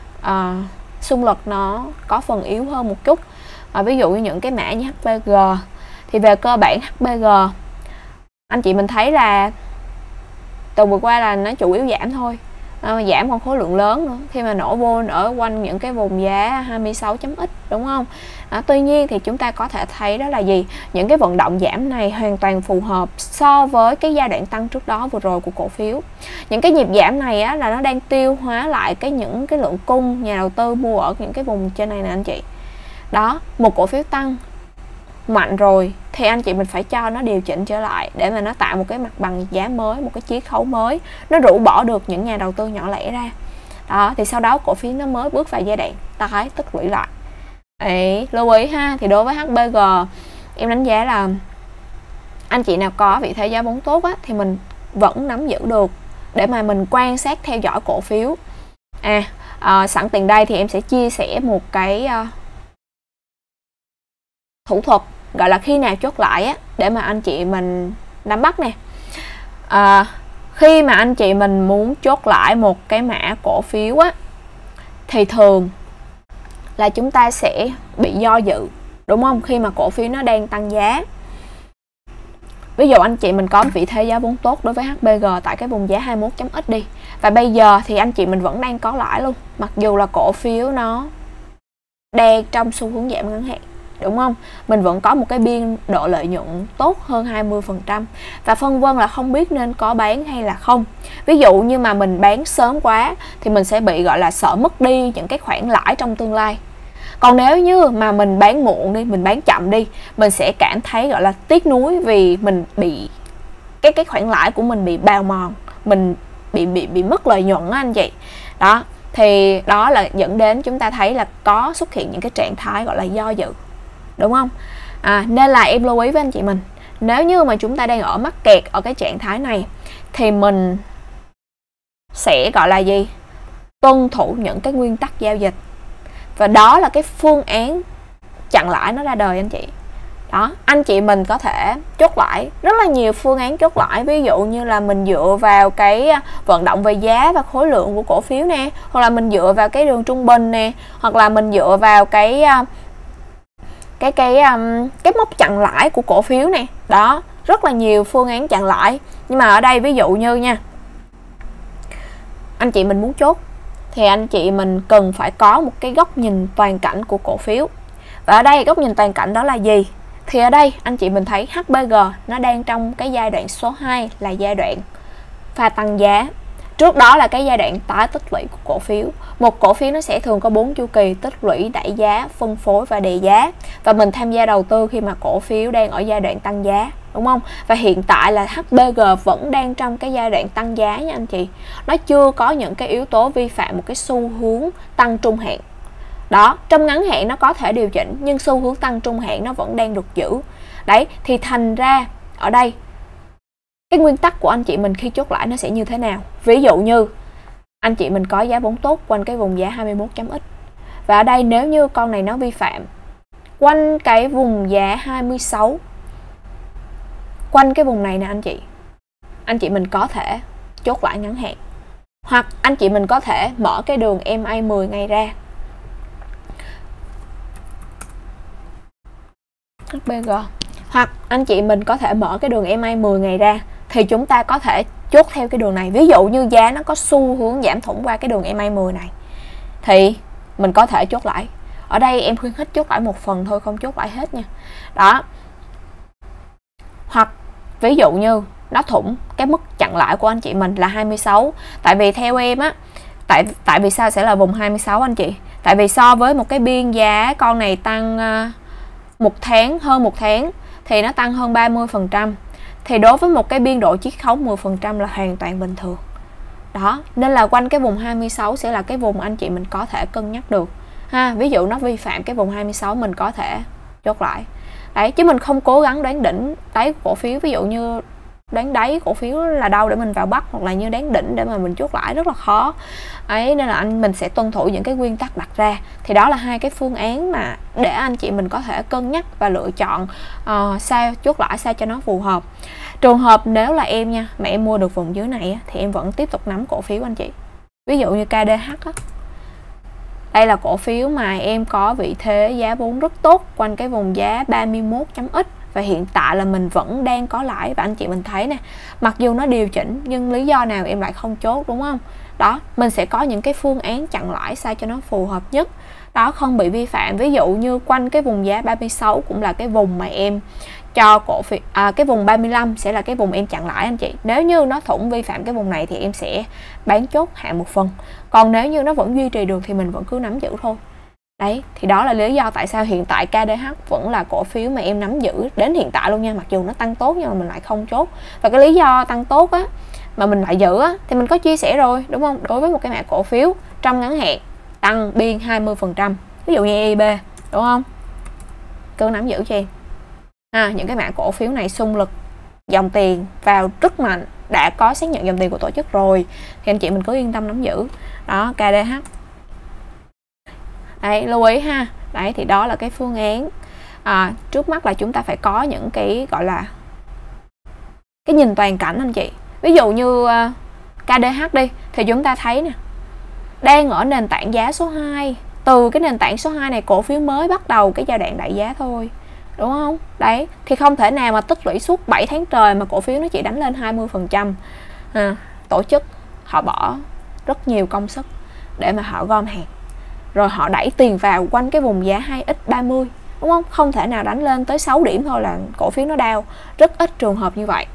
xung lực nó có phần yếu hơn một chút. Ví dụ như những cái mã như HPG thì về cơ bản HPG anh chị mình thấy là tuần vừa qua là nó chủ yếu giảm thôi, giảm còn khối lượng lớn nữa khi mà nổ vô ở quanh những cái vùng giá 26.x đúng không? Tuy nhiên thì chúng ta có thể thấy đó là gì, những cái vận động giảm này hoàn toàn phù hợp so với cái giai đoạn tăng trước đó vừa rồi của cổ phiếu. Những cái nhịp giảm này á, là nó đang tiêu hóa lại những cái lượng cung nhà đầu tư mua ở những cái vùng trên này nè anh chị. Đó, một cổ phiếu tăng mạnh rồi thì anh chị mình phải cho nó điều chỉnh trở lại để mà nó tạo một cái mặt bằng giá mới, một cái chiết khấu mới, nó rũ bỏ được những nhà đầu tư nhỏ lẻ ra. Đó, thì sau đó cổ phiếu nó mới bước vào giai đoạn tái tích lũy lại. Đấy, lưu ý ha. Thì đối với HBG em đánh giá là anh chị nào có vị thế giá vốn tốt á, thì mình vẫn nắm giữ được để mà mình quan sát theo dõi cổ phiếu. Sẵn tiền đây thì em sẽ chia sẻ một cái thủ thuật gọi là khi nào chốt lại á, để mà anh chị mình nắm bắt nè. Khi mà anh chị mình muốn chốt lại một cái mã cổ phiếu á, thì thường là chúng ta sẽ bị do dự, đúng không? Khi mà cổ phiếu nó đang tăng giá. Ví dụ anh chị mình có vị thế giá vốn tốt đối với HBG tại cái vùng giá 21.x đi. Và bây giờ thì anh chị mình vẫn đang có lãi luôn, mặc dù là cổ phiếu nó đang trong xu hướng giảm ngắn hạn, đúng không? Mình vẫn có một cái biên độ lợi nhuận tốt hơn 20%. Và phân vân là không biết nên có bán hay là không. Ví dụ như mà mình bán sớm quá thì mình sẽ bị gọi là sợ mất đi những cái khoản lãi trong tương lai. Còn nếu như mà mình bán muộn đi, mình bán chậm đi, mình sẽ cảm thấy gọi là tiếc nuối vì mình bị cái khoản lãi của mình bị bào mòn, mình bị mất lợi nhuận đó anh chị. Đó, thì đó là dẫn đến chúng ta thấy là có xuất hiện những cái trạng thái gọi là do dự, đúng không? Nên là em lưu ý với anh chị mình, nếu như mà chúng ta đang ở mắc kẹt ở cái trạng thái này thì mình sẽ gọi là gì? Tuân thủ những cái nguyên tắc giao dịch. Và đó là cái phương án chặn lãi nó ra đời anh chị. Đó, anh chị mình có thể chốt lãi, rất là nhiều phương án chốt lãi. Ví dụ như là mình dựa vào cái vận động về giá và khối lượng của cổ phiếu nè, hoặc là mình dựa vào cái đường trung bình nè, hoặc là mình dựa vào cái mốc chặn lãi của cổ phiếu nè. Đó, rất là nhiều phương án chặn lãi. Nhưng mà ở đây ví dụ như nha, anh chị mình muốn chốt thì anh chị mình cần phải có một cái góc nhìn toàn cảnh của cổ phiếu. Và ở đây góc nhìn toàn cảnh đó là gì? Thì ở đây anh chị mình thấy HBG nó đang trong cái giai đoạn số 2 là giai đoạn pha tăng giá. Trước đó là cái giai đoạn tái tích lũy của cổ phiếu. Một cổ phiếu nó sẽ thường có 4 chu kỳ: tích lũy, đẩy giá, phân phối và đề giá. Và mình tham gia đầu tư khi mà cổ phiếu đang ở giai đoạn tăng giá, đúng không? Và hiện tại là HBG vẫn đang trong cái giai đoạn tăng giá nha anh chị. Nó chưa có những cái yếu tố vi phạm một cái xu hướng tăng trung hạn. Đó, trong ngắn hạn nó có thể điều chỉnh, nhưng xu hướng tăng trung hạn nó vẫn đang được giữ. Đấy, thì thành ra ở đây cái nguyên tắc của anh chị mình khi chốt lãi nó sẽ như thế nào? Ví dụ như anh chị mình có giá vốn tốt quanh cái vùng giá 21.x. Và ở đây nếu như con này nó vi phạm quanh cái vùng giá 26, quanh cái vùng này nè anh chị, anh chị mình có thể chốt lãi ngắn hạn. Hoặc anh chị mình có thể mở cái đường MA 10 ngày ra. HBG. Hoặc anh chị mình có thể mở cái đường MA 10 ngày ra thì chúng ta có thể chốt theo cái đường này. Ví dụ như giá nó có xu hướng giảm thủng qua cái đường MA 10 này thì mình có thể chốt lãi. Ở đây em khuyến khích chốt lãi một phần thôi, không chốt lãi hết nha. Đó. Hoặc ví dụ như nó thủng cái mức chặn lãi của anh chị mình là 26. Tại vì theo em á, tại vì sao sẽ là vùng 26 anh chị? Tại vì so với một cái biên giá con này tăng hơn một tháng thì nó tăng hơn 30%. Thì đối với một cái biên độ chiết khấu 10% là hoàn toàn bình thường. Đó, nên là quanh cái vùng 26 sẽ là cái vùng anh chị mình có thể cân nhắc được ha. Ví dụ nó vi phạm cái vùng 26 mình có thể chốt lại. Đấy, chứ mình không cố gắng đoán đỉnh đáy cổ phiếu. Ví dụ như đoán đáy cổ phiếu là đâu để mình vào bắt, hoặc là như đoán đỉnh để mà mình chốt lãi rất là khó ấy. Nên là mình sẽ tuân thủ những cái nguyên tắc đặt ra. Thì đó là hai cái phương án mà để anh chị mình có thể cân nhắc và lựa chọn sao chốt lãi sao cho nó phù hợp. Trường hợp nếu là em nha, mà em mua được vùng dưới này á, thì em vẫn tiếp tục nắm cổ phiếu anh chị. Ví dụ như KDH á, đây là cổ phiếu mà em có vị thế giá vốn rất tốt quanh cái vùng giá 31.x. Và hiện tại là mình vẫn đang có lãi. Và anh chị mình thấy nè, mặc dù nó điều chỉnh nhưng lý do nào em lại không chốt, đúng không? Đó, mình sẽ có những cái phương án chặn lãi sao cho nó phù hợp nhất. Đó, không bị vi phạm. Ví dụ như quanh cái vùng giá 36 cũng là cái vùng mà em cho cổ phiếu, cái vùng 35 sẽ là cái vùng em chặn lãi anh chị. Nếu như nó thủng vi phạm cái vùng này thì em sẽ bán chốt hạ một phần. Còn nếu như nó vẫn duy trì được thì mình vẫn cứ nắm giữ thôi. Đấy, thì đó là lý do tại sao hiện tại KDH vẫn là cổ phiếu mà em nắm giữ đến hiện tại luôn nha. Mặc dù nó tăng tốt nhưng mà mình lại không chốt. Và cái lý do tăng tốt á mà mình lại giữ á, thì mình có chia sẻ rồi, đúng không? Đối với một cái mã cổ phiếu trong ngắn hạn tăng biên 20%, ví dụ như EIB, đúng không? Cứ nắm giữ cho em. Những cái mã cổ phiếu này xung lực dòng tiền vào rất mạnh, đã có xác nhận dòng tiền của tổ chức rồi thì anh chị mình cứ yên tâm nắm giữ. Đó, KDH. Đấy, lưu ý ha. Đấy, thì đó là cái phương án. trước mắt là chúng ta phải có những cái gọi là cái nhìn toàn cảnh anh chị. Ví dụ như KDH đi, thì chúng ta thấy nè, đang ở nền tảng giá số 2. Từ cái nền tảng số 2 này cổ phiếu mới bắt đầu cái giai đoạn đại giá thôi, đúng không? Đấy, thì không thể nào mà tích lũy suốt 7 tháng trời mà cổ phiếu nó chỉ đánh lên 20%. Tổ chức họ bỏ rất nhiều công sức để mà họ gom hàng, rồi họ đẩy tiền vào quanh cái vùng giá 2x30, đúng không? Không thể nào đánh lên tới 6 điểm thôi là cổ phiếu nó down. Rất ít trường hợp như vậy.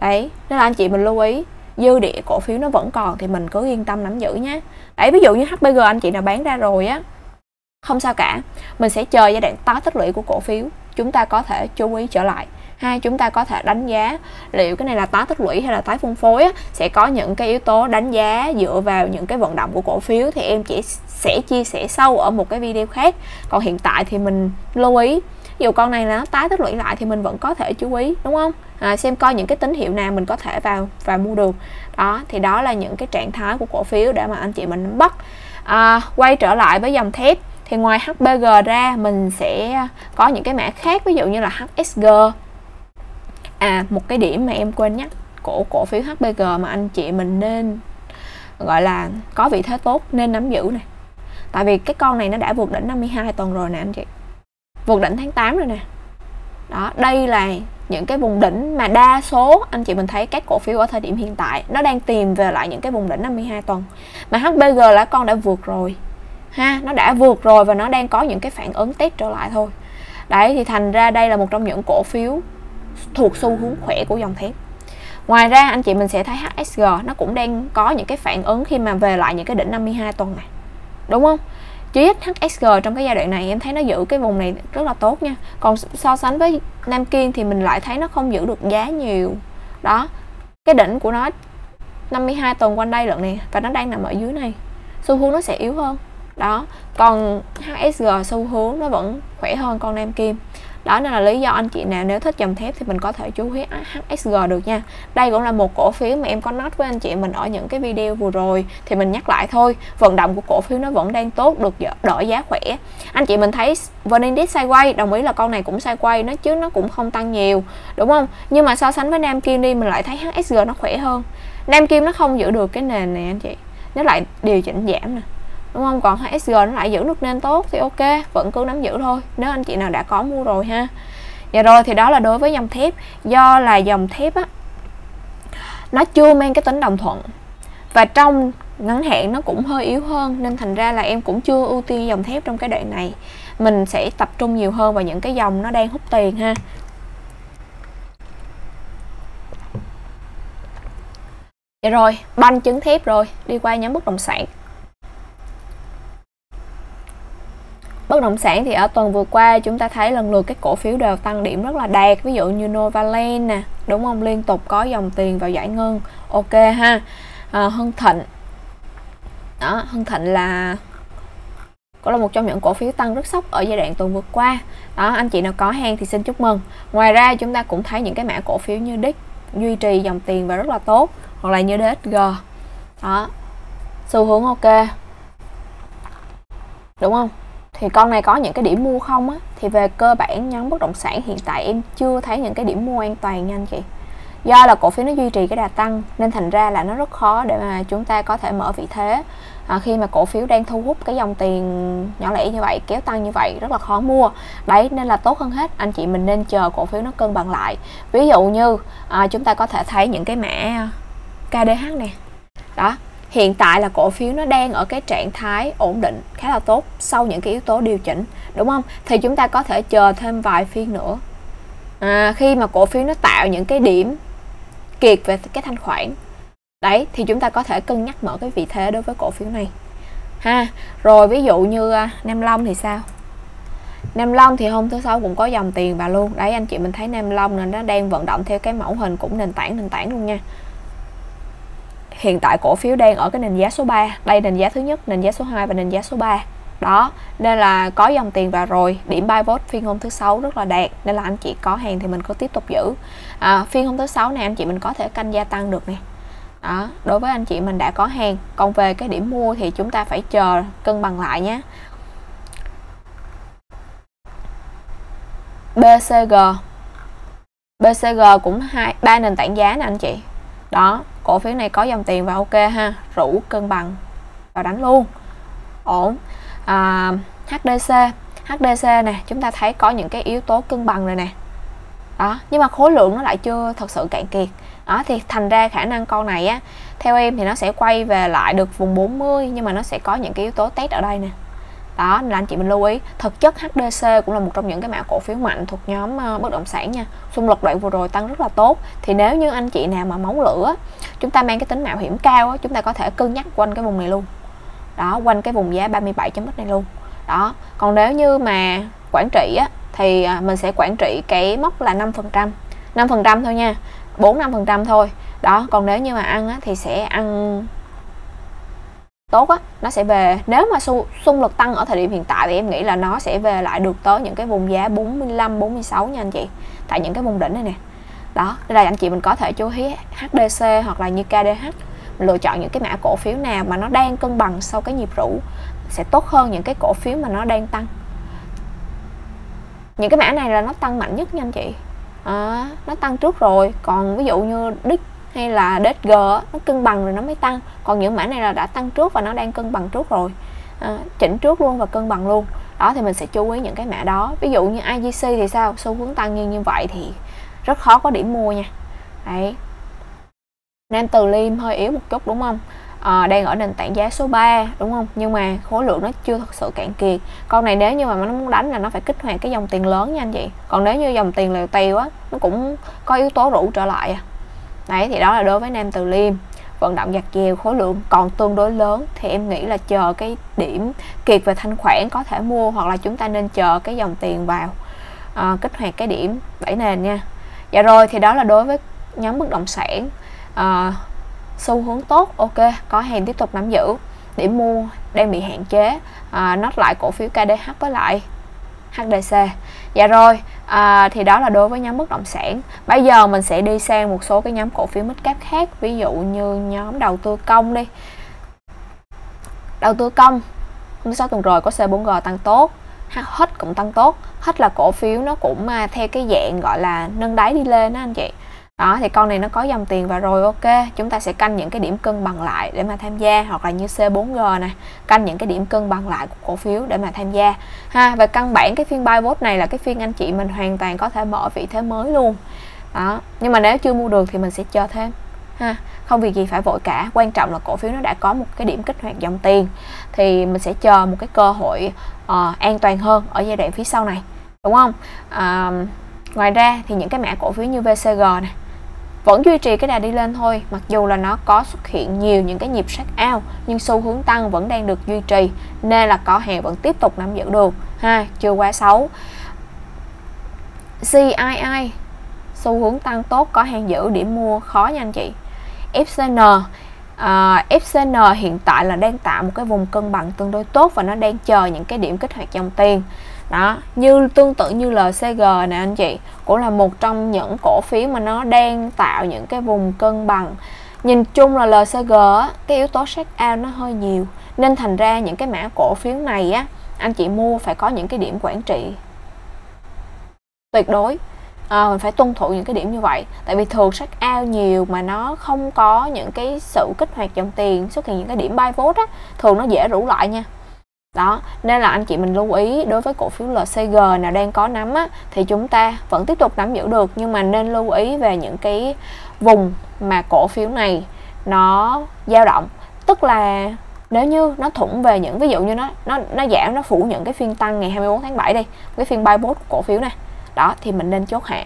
Đấy, nên là anh chị mình lưu ý, dư địa cổ phiếu nó vẫn còn thì mình cứ yên tâm nắm giữ nhé. Đấy, ví dụ như HBG anh chị nào bán ra rồi á, không sao cả, mình sẽ chờ giai đoạn tái tích lũy của cổ phiếu, chúng ta có thể chú ý trở lại. Hai, chúng ta có thể đánh giá liệu cái này là tái tích lũy hay là tái phân phối á, sẽ có những cái yếu tố đánh giá dựa vào những cái vận động của cổ phiếu, thì em chỉ sẽ chia sẻ sâu ở một cái video khác. Còn hiện tại thì mình lưu ý, ví dụ con này là nó tái tích lũy lại thì mình vẫn có thể chú ý, đúng không? Xem coi những cái tín hiệu nào mình có thể vào và mua được. Đó, thì đó là những cái trạng thái của cổ phiếu để mà anh chị mình nắm bắt. Quay trở lại với dòng thép thì ngoài HBG ra mình sẽ có những cái mã khác, ví dụ như là HSG. Một cái điểm mà em quên nhắc của cổ phiếu HBG mà anh chị mình nên gọi là có vị thế tốt nên nắm giữ này. Tại vì cái con này nó đã vượt đỉnh 52 tuần rồi nè anh chị, vượt đỉnh tháng 8 rồi nè. Đó, đây là những cái vùng đỉnh mà đa số anh chị mình thấy các cổ phiếu ở thời điểm hiện tại nó đang tìm về lại những cái vùng đỉnh 52 tuần. Mà HBG là con đã vượt rồi ha, nó đã vượt rồi và nó đang có những cái phản ứng test trở lại thôi. Đấy, thì thành ra đây là một trong những cổ phiếu thuộc xu hướng khỏe của dòng thép. Ngoài ra anh chị mình sẽ thấy HSG nó cũng đang có những cái phản ứng khi mà về lại những cái đỉnh 52 tuần này, đúng không? Chỉ ít HSG trong cái giai đoạn này em thấy nó giữ cái vùng này rất là tốt nha. Còn so sánh với Nam Kim thì mình lại thấy nó không giữ được giá nhiều. Đó, cái đỉnh của nó 52 tuần quanh đây lận nè, và nó đang nằm ở dưới này, xu hướng nó sẽ yếu hơn. Đó, còn HSG xu hướng nó vẫn khỏe hơn con Nam Kim. Đó nên là lý do anh chị nào nếu thích dòng thép thì mình có thể chú ý HSG được nha. Đây cũng là một cổ phiếu mà em có nói với anh chị mình ở những cái video vừa rồi, thì mình nhắc lại thôi, vận động của cổ phiếu nó vẫn đang tốt, được đợi giá khỏe. Anh chị mình thấy VN Index sideways, đồng ý là con này cũng sideways nó chứ nó cũng không tăng nhiều, đúng không? Nhưng mà so sánh với Nam Kim đi, mình lại thấy HSG nó khỏe hơn. Nam Kim nó không giữ được cái nền này anh chị, nó lại điều chỉnh giảm nè, đúng không? Còn HSG nó lại giữ được nên tốt thì ok, vẫn cứ nắm giữ thôi nếu anh chị nào đã có mua rồi ha. Dạ rồi, thì đó là đối với dòng thép. Do là dòng thép á, nó chưa mang cái tính đồng thuận, và trong ngắn hạn nó cũng hơi yếu hơn, nên thành ra là em cũng chưa ưu tiên dòng thép trong cái đoạn này. Mình sẽ tập trung nhiều hơn vào những cái dòng nó đang hút tiền ha. Dạ rồi, banh chứng thép rồi, đi qua nhóm bất động sản. Bất động sản thì ở tuần vừa qua chúng ta thấy lần lượt các cổ phiếu đều tăng điểm rất là đạt. Ví dụ như Novaland nè, đúng không? Liên tục có dòng tiền vào giải ngân, ok ha. Hưng Thịnh. Đó, Hưng Thịnh là cũng là một trong những cổ phiếu tăng rất sốc ở giai đoạn tuần vừa qua. Đó, anh chị nào có hàng thì xin chúc mừng. Ngoài ra chúng ta cũng thấy những cái mã cổ phiếu như DIG duy trì dòng tiền và rất là tốt, hoặc là như DXG. Đó, xu hướng ok, đúng không? Thì con này có những cái điểm mua không á, thì về cơ bản nhóm bất động sản hiện tại em chưa thấy những cái điểm mua an toàn nha anh chị. Do là cổ phiếu nó duy trì cái đà tăng nên thành ra là nó rất khó để mà chúng ta có thể mở vị thế. Khi mà cổ phiếu đang thu hút cái dòng tiền nhỏ lẻ như vậy, kéo tăng như vậy rất là khó mua. Đấy, nên là tốt hơn hết anh chị mình nên chờ cổ phiếu nó cân bằng lại. Ví dụ như chúng ta có thể thấy những cái mã KDH nè. Đó, hiện tại là cổ phiếu nó đang ở cái trạng thái ổn định khá là tốt sau những cái yếu tố điều chỉnh, đúng không? Thì chúng ta có thể chờ thêm vài phiên nữa. Khi mà cổ phiếu nó tạo những cái điểm kiệt về cái thanh khoản, đấy, thì chúng ta có thể cân nhắc mở cái vị thế đối với cổ phiếu này ha. Rồi ví dụ như Nam Long thì sao? Nam Long thì hôm thứ Sáu cũng có dòng tiền vào luôn. Đấy, anh chị mình thấy Nam Long nên nó đang vận động theo cái mẫu hình cũng nền tảng luôn nha. Hiện tại cổ phiếu đang ở cái nền giá số 3. Đây, nền giá thứ nhất, nền giá số 2 và nền giá số 3. Đó, nên là có dòng tiền vào rồi. Điểm buy vote phiên hôm thứ Sáu rất là đạt, nên là anh chị có hàng thì mình cứ tiếp tục giữ. Phiên hôm thứ Sáu này anh chị mình có thể canh gia tăng được nè. Đó, đối với anh chị mình đã có hàng. Còn về cái điểm mua thì chúng ta phải chờ cân bằng lại nhé. BCG. BCG cũng ba nền tảng giá nè anh chị. Đó, cổ phiếu này có dòng tiền và ok ha, rủ cân bằng và đánh luôn. Ổn. HDC. HDC nè, chúng ta thấy có những cái yếu tố cân bằng rồi nè. Đó, nhưng mà khối lượng nó lại chưa thật sự cạn kiệt. Đó thì thành ra khả năng con này á, theo em thì nó sẽ quay về lại được vùng 40, nhưng mà nó sẽ có những cái yếu tố test ở đây nè. Đó nên là anh chị mình lưu ý. Thực chất HDC cũng là một trong những cái mã cổ phiếu mạnh thuộc nhóm bất động sản nha. Xung lực đoạn vừa rồi tăng rất là tốt. Thì nếu như anh chị nào mà máu lửa, chúng ta mang cái tính mạo hiểm cao á, chúng ta có thể cân nhắc quanh cái vùng này luôn. Đó, quanh cái vùng giá 37.x này luôn. Đó, còn nếu như mà quản trị á, thì mình sẽ quản trị cái mốc là 5%, 5% thôi nha, 4-5% thôi. Đó, còn nếu như mà ăn á, thì sẽ ăn tốt á, nó sẽ về, nếu mà xung lực tăng ở thời điểm hiện tại thì em nghĩ là nó sẽ về lại được tới những cái vùng giá 45-46 nha anh chị, tại những cái vùng đỉnh này nè. Đó, đây là anh chị mình có thể chú ý HDC hoặc là như KDH, mình lựa chọn những cái mã cổ phiếu nào mà nó đang cân bằng sau cái nhịp rũ sẽ tốt hơn những cái cổ phiếu mà nó đang tăng. Những cái mã này là nó tăng mạnh nhất nha anh chị. À, nó tăng trước rồi, còn ví dụ như DIG hay là DXG nó cân bằng rồi nó mới tăng, còn những mã này là đã tăng trước và nó đang cân bằng trước rồi, chỉnh trước luôn và cân bằng luôn. Đó thì mình sẽ chú ý những cái mã đó. Ví dụ như IGC thì sao, xu hướng tăng như vậy thì rất khó có điểm mua nha. Đấy. Nam Từ Liêm hơi yếu một chút đúng không? Đang ở nền tảng giá số 3 đúng không? Nhưng mà khối lượng nó chưa thật sự cạn kiệt. Con này nếu như mà nó muốn đánh là nó phải kích hoạt cái dòng tiền lớn nha anh chị. Còn nếu như dòng tiền liều tiêu á, nó cũng có yếu tố rủ trở lại. Đấy thì đó là đối với Nam Từ Liêm. Vận động dạt dèo, khối lượng còn tương đối lớn thì em nghĩ là chờ cái điểm kiệt về thanh khoản có thể mua, hoặc là chúng ta nên chờ cái dòng tiền vào kích hoạt cái điểm 7 nền nha. Dạ rồi, thì đó là đối với nhóm bất động sản. Xu hướng tốt, ok, có hàng tiếp tục nắm giữ. Điểm mua đang bị hạn chế, nốt lại cổ phiếu KDH với lại HDC. Dạ rồi, thì đó là đối với nhóm bất động sản. Bây giờ mình sẽ đi sang một số cái nhóm cổ phiếu midcap khác. Ví dụ như nhóm đầu tư công đi. Đầu tư công, hôm 6 tuần rồi có C4G tăng tốt, HET cũng tăng tốt. HET là cổ phiếu nó cũng theo cái dạng gọi là nâng đáy đi lên đó anh chị. Đó thì con này nó có dòng tiền vào rồi, ok, chúng ta sẽ canh những cái điểm cân bằng lại để mà tham gia, hoặc là như C4G nè, canh những cái điểm cân bằng lại của cổ phiếu để mà tham gia ha. Về căn bản cái phiên buy bot này là cái phiên anh chị mình hoàn toàn có thể mở vị thế mới luôn. Đó, nhưng mà nếu chưa mua được thì mình sẽ chờ thêm ha, không việc gì phải vội cả, quan trọng là cổ phiếu nó đã có một cái điểm kích hoạt dòng tiền thì mình sẽ chờ một cái cơ hội an toàn hơn ở giai đoạn phía sau này, đúng không? Ngoài ra thì những cái mã cổ phiếu như VCG nè vẫn duy trì cái đà đi lên thôi, mặc dù là nó có xuất hiện nhiều những cái nhịp sát ao, nhưng xu hướng tăng vẫn đang được duy trì, nên là có hàng vẫn tiếp tục nắm giữ được ha, chưa quá xấu. CII xu hướng tăng tốt, có hàng giữ, điểm mua khó nha anh chị. FCN, FCN hiện tại là đang tạo một cái vùng cân bằng tương đối tốt và nó đang chờ những cái điểm kích hoạt dòng tiền. Đó, như tương tự như LCG nè anh chị, cũng là một trong những cổ phiếu mà nó đang tạo những cái vùng cân bằng. Nhìn chung là LCG á, cái yếu tố shake out nó hơi nhiều, nên thành ra những cái mã cổ phiếu này á, anh chị mua phải có những cái điểm quản trị tuyệt đối. Mình phải tuân thủ những cái điểm như vậy, tại vì thường shake out nhiều mà nó không có những cái sự kích hoạt dòng tiền, xuất hiện những cái điểm buy vote á, thường nó dễ rủ lại nha. Đó, nên là anh chị mình lưu ý đối với cổ phiếu LCG nào đang có nắm á, thì chúng ta vẫn tiếp tục nắm giữ được, nhưng mà nên lưu ý về những cái vùng mà cổ phiếu này nó dao động. Tức là nếu như nó thủng về những, ví dụ như nó giảm, nó phủ những cái phiên tăng ngày 24 tháng 7 đi, cái phiên buy bot của cổ phiếu này. Đó thì mình nên chốt hạ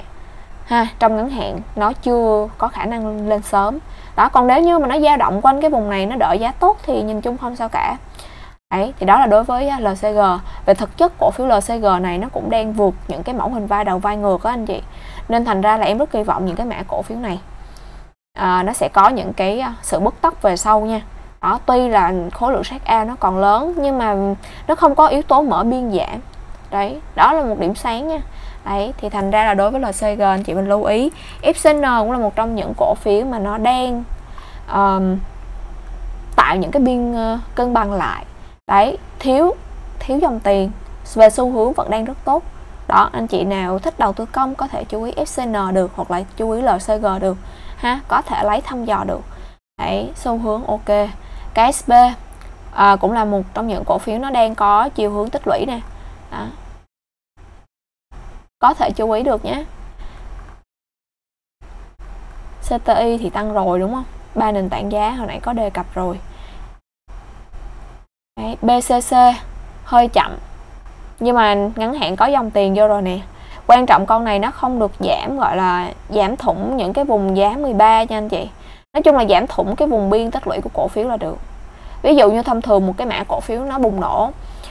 ha, trong ngắn hạn nó chưa có khả năng lên sớm. Đó, còn nếu như mà nó dao động quanh cái vùng này, nó đợi giá tốt thì nhìn chung không sao cả. Đấy, thì đó là đối với LCG. Về thực chất cổ phiếu LCG này nó cũng đang vượt những cái mẫu hình vai đầu vai ngược á anh chị, nên thành ra là em rất kỳ vọng những cái mã cổ phiếu này nó sẽ có những cái sự bứt tốc về sau nha. Đó, tuy là khối lượng sát A nó còn lớn, nhưng mà nó không có yếu tố mở biên giảm. Đấy, đó là một điểm sáng nha. Đấy, thì thành ra là đối với LCG anh chị mình lưu ý. FCN cũng là một trong những cổ phiếu mà nó đang tạo những cái biên cân bằng lại. Đấy, thiếu dòng tiền, về xu hướng vẫn đang rất tốt. Đó, anh chị nào thích đầu tư công có thể chú ý FCN được, hoặc là chú ý LCG được ha, có thể lấy thăm dò được. Đấy, xu hướng ok. Cái SB cũng là một trong những cổ phiếu nó đang có chiều hướng tích lũy nè. Đó, có thể chú ý được nhé. CTI thì tăng rồi đúng không? Ba nền tảng giá hồi nãy có đề cập rồi. Đấy, BCC hơi chậm nhưng mà ngắn hạn có dòng tiền vô rồi nè. Quan trọng con này nó không được giảm, gọi là giảm thủng những cái vùng giá 13 nha anh chị. Nói chung là giảm thủng cái vùng biên tích lũy của cổ phiếu là được. Ví dụ như thông thường một cái mã cổ phiếu nó bùng nổ